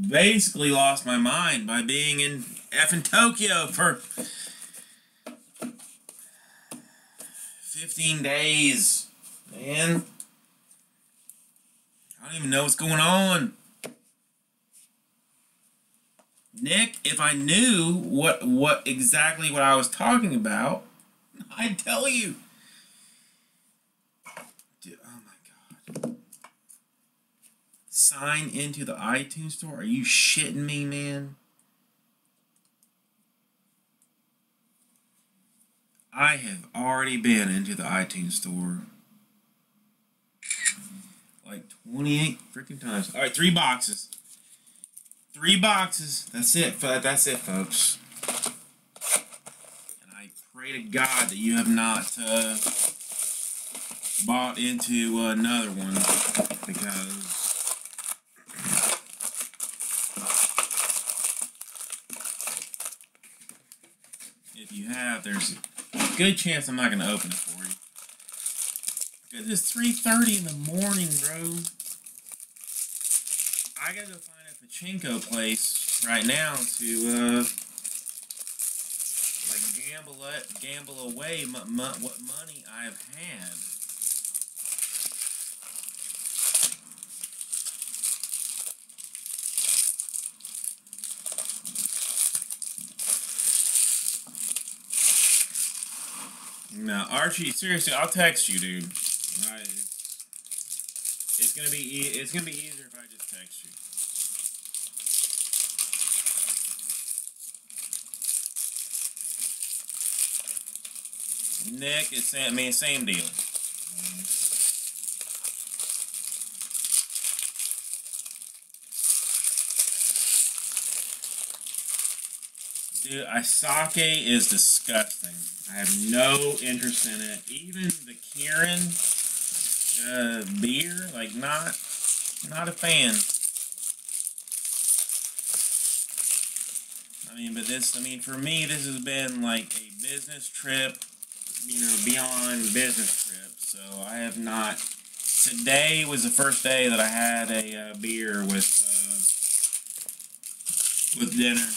basically lost my mind by being in effing Tokyo for 15 days, man. I don't even know what's going on. Nick, if I knew exactly what I was talking about, I'd tell you. Dude, oh my God. Sign into the iTunes store? Are you shitting me, man? I have already been into the iTunes store like 28 freaking times. All right, 3 boxes. 3 boxes. That's it. That's it, folks. And I pray to God that you have not bought into another one, because if you have, there's a good chance I'm not going to open it for you. Because it's 3:30 in the morning, bro. I gotta go find a Pachinko place right now to, like, gamble away what money I have had. No, Archie, seriously, I'll text you, dude. It's gonna be easier if I just text you. Nick, it's same deal. Dude, sake is disgusting. I have no interest in it. Even the Kirin beer, like, not a fan. I mean, but this, I mean, for me, this has been like a business trip, you know, beyond business trip. So I have not. Today was the first day that I had a beer with dinner.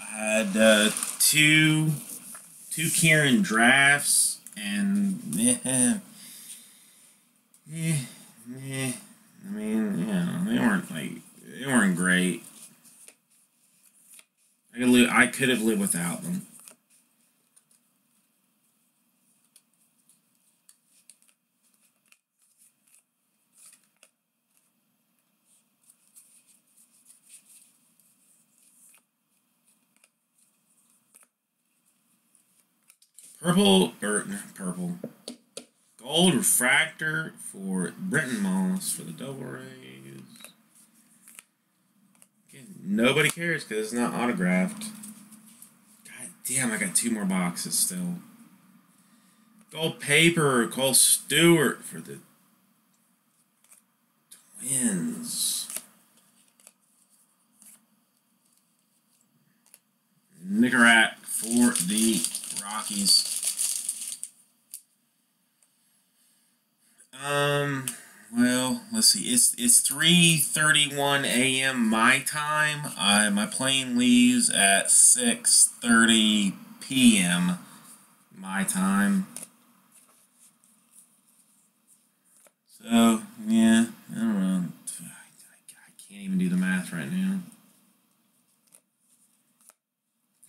I had two Kirin drafts, and I mean, you know, they weren't great. I could have lived without them. Gold refractor for Brenton Moss for the Double Rays. Again, nobody cares because it's not autographed. God damn, I got 2 more boxes still. Gold paper, Cole Stewart for the Twins. Nicarat for the Rockies. Well, let's see. It's 3:31 a.m. my time. My plane leaves at 6:30 p.m. my time. So, yeah, I don't know. I can't even do the math right now.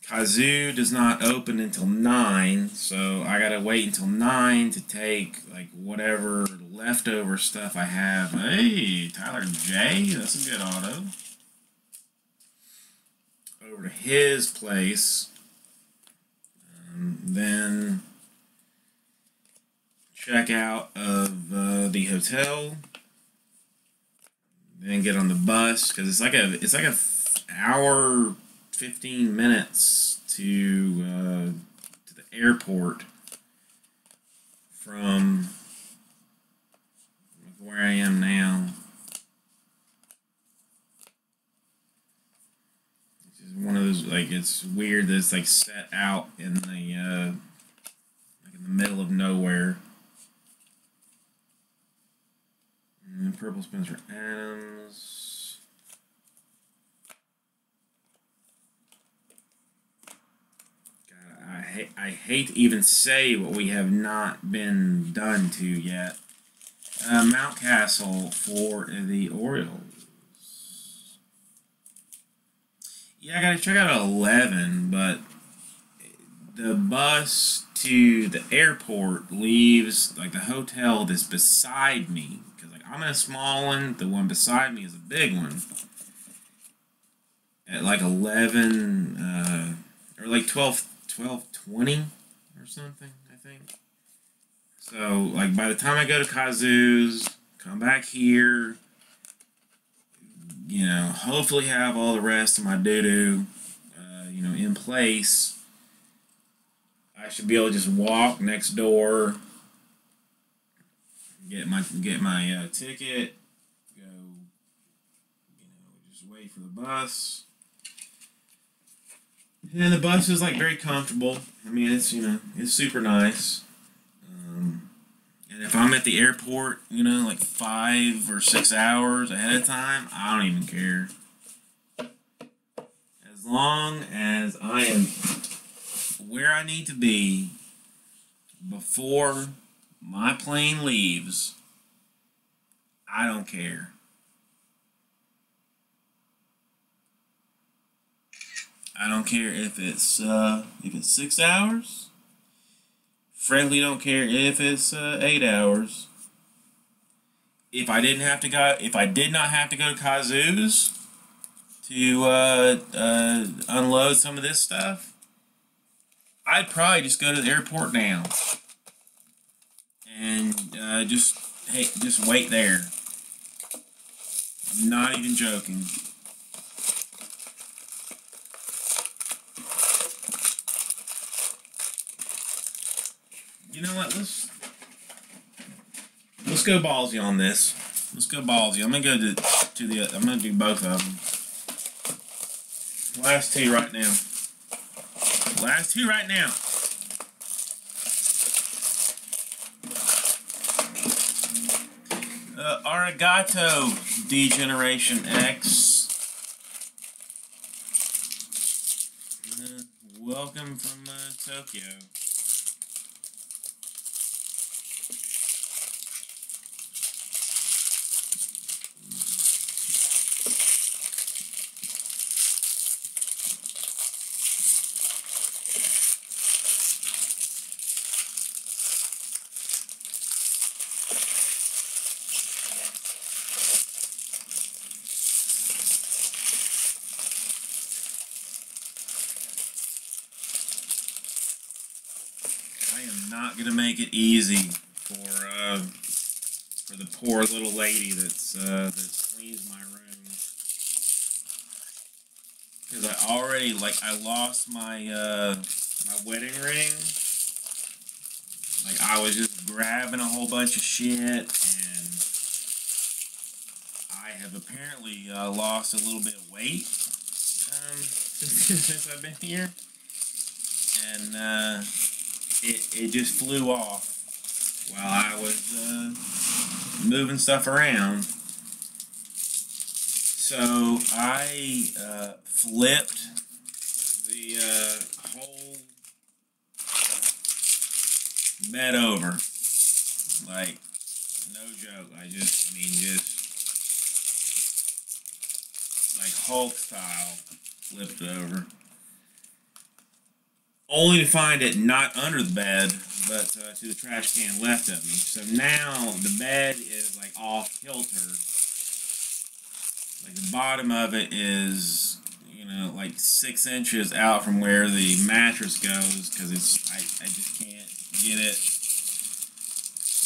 Kazoo does not open until 9, so I gotta wait until 9 to take, like, whatever leftover stuff I have. Hey, Tyler J, that's a good auto. Over to his place. Then check out of the hotel. Then get on the bus, because it's like a hour 15 minutes to the airport from where I am now, which is one of those, like, it's weird that it's like set out in the like in the middle of nowhere. And then purple Spencer Adams. I hate to even say what we have not been done to yet. Mount Castle for the Orioles. Yeah, I gotta check out 11, but the bus to the airport leaves, like, the hotel that's beside me. Because, like, I'm in a small one, the one beside me is a big one. At, like, 11, or, like, 12:20 or something, I think. So, like, by the time I go to Kazoo's, come back here, you know, hopefully have all the rest of my doo-doo, you know, in place, I should be able to just walk next door, get my ticket, go, you know, just wait for the bus. And the bus is, like, very comfortable. I mean, it's, you know, it's super nice. And if I'm at the airport, you know, like 5 or 6 hours ahead of time, I don't even care. As long as I am where I need to be before my plane leaves, I don't care. I don't care if it's 6 hours. Frankly, don't care if it's 8 hours. If I didn't have to go, if I did not have to go to Kazoo's to unload some of this stuff, I'd probably just go to the airport now and just wait there. I'm not even joking. You know what? Let's go ballsy on this. Let's go ballsy. I'm gonna go to the. I'm gonna do both of them. Last two right now. Last two right now. Arigato, D-Generation X. Welcome from Tokyo. Easy for the poor little lady that's cleans my room, because I already, like, I lost my my wedding ring. Like, I was just grabbing a whole bunch of shit, and I have apparently lost a little bit of weight since I've been here, and it just flew off. while I was moving stuff around. So I flipped the whole bed over, like no joke. I mean, just like Hulk style, flipped it over, only to find it not under the bed, but to the trash can left of me. So now the bed is like off kilter. Like the bottom of it is, you know, like 6 inches out from where the mattress goes, because it's I just can't get it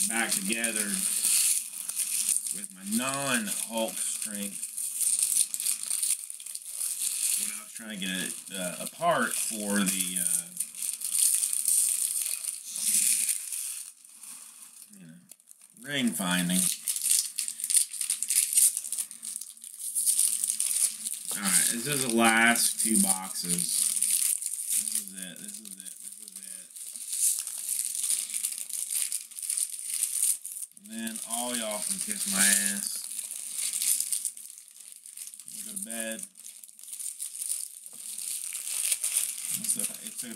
back together with my non-Hulk strength. When I was trying to get it apart for the you know, ring finding. Alright, this is the last 2 boxes. This is it, this is it, this is it. And then all y'all can kiss my ass. We'll go to bed. Except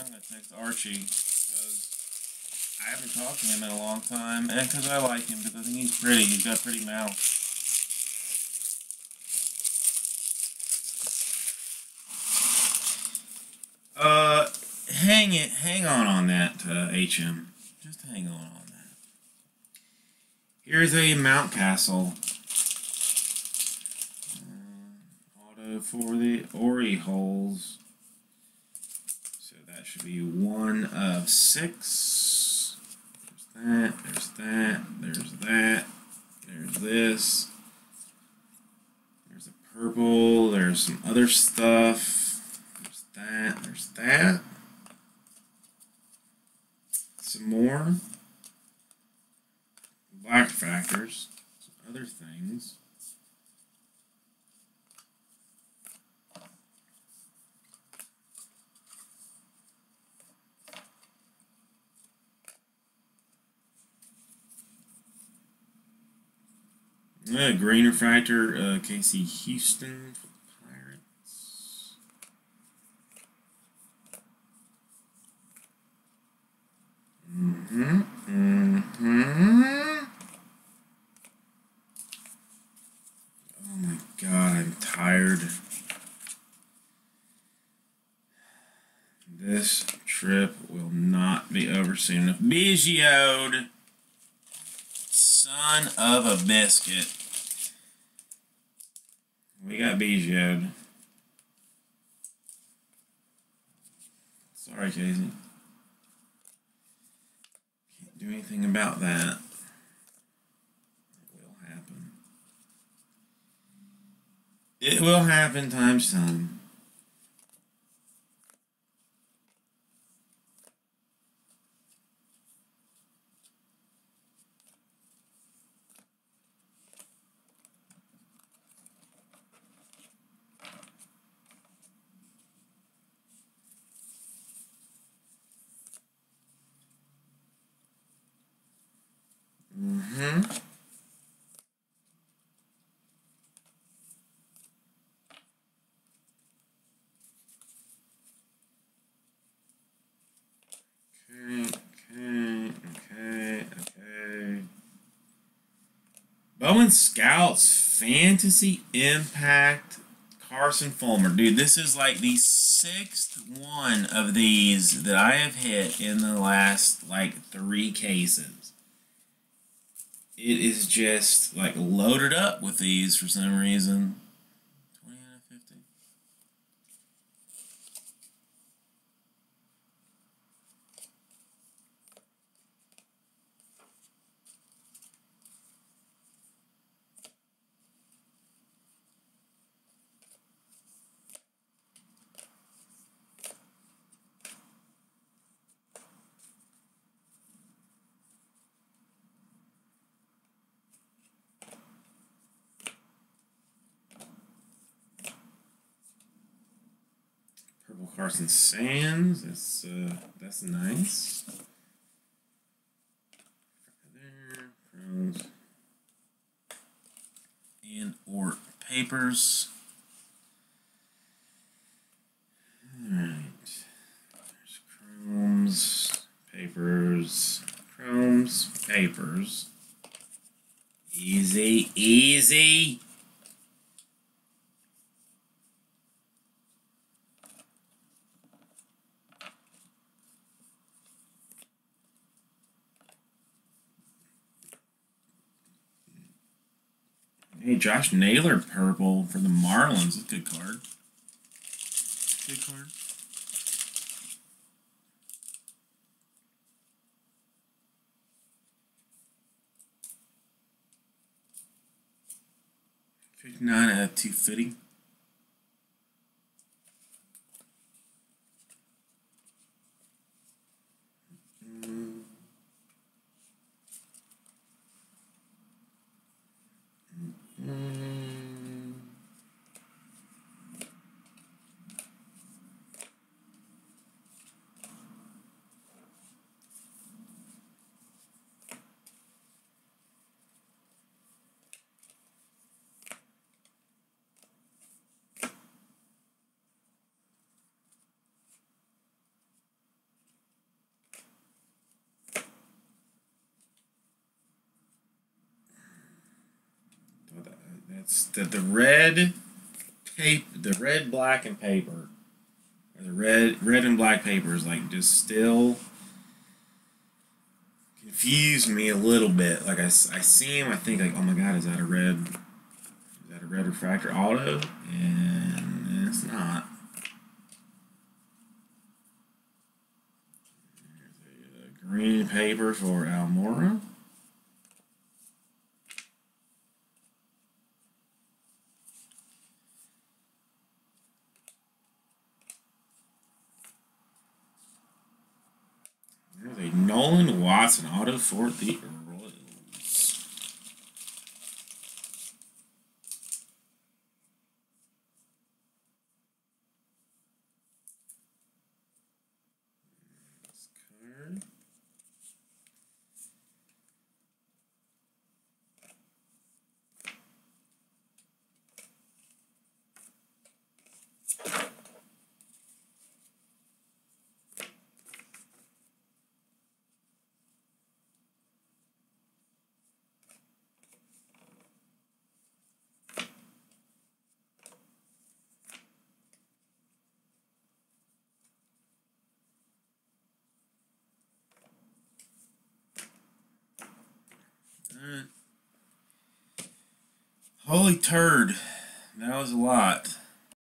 I'm going to text Archie, because I haven't talked to him in a long time, and because I like him, because I think he's pretty. He's got a pretty mouth. Hang on that, HM. Just hang on that. Here's a Mount Castle. Auto for the Ori holes. So that should be 1 of 6. There's that, there's that, there's that, there's this. There's a purple, there's some other stuff. There's that, there's that. Some more Black Refractors, some other things. Green Refractor, Casey Houston. Oh my god, I'm tired. This trip will not be over soon enough. Biggioed! Son of a biscuit. We got biggioed. Sorry, Casey. Do anything about that. It will happen. It will happen times time. Okay. Bowman Scouts, Fantasy Impact, Carson Fulmer. Dude, this is like the 6th one of these that I have hit in the last, like, 3 cases. It is just, like, loaded up with these for some reason. 20 out of 50. Carson Sands, that's nice. papers. All right. There's Chrome's, papers, Chrome's, papers. Easy, easy. Hey, Josh Naylor purple for the Marlins. That's a good card. Good card. $59 out of $250. The red tape, the red, black, and paper, or the red and black papers, like, just still confuse me a little bit. Like, I see him, I think, like, oh my god, is that a red refractor auto? And it's not. There's a green paper for Almora. Nolan Watson auto for the Royals. This card. Holy turd, that was a lot.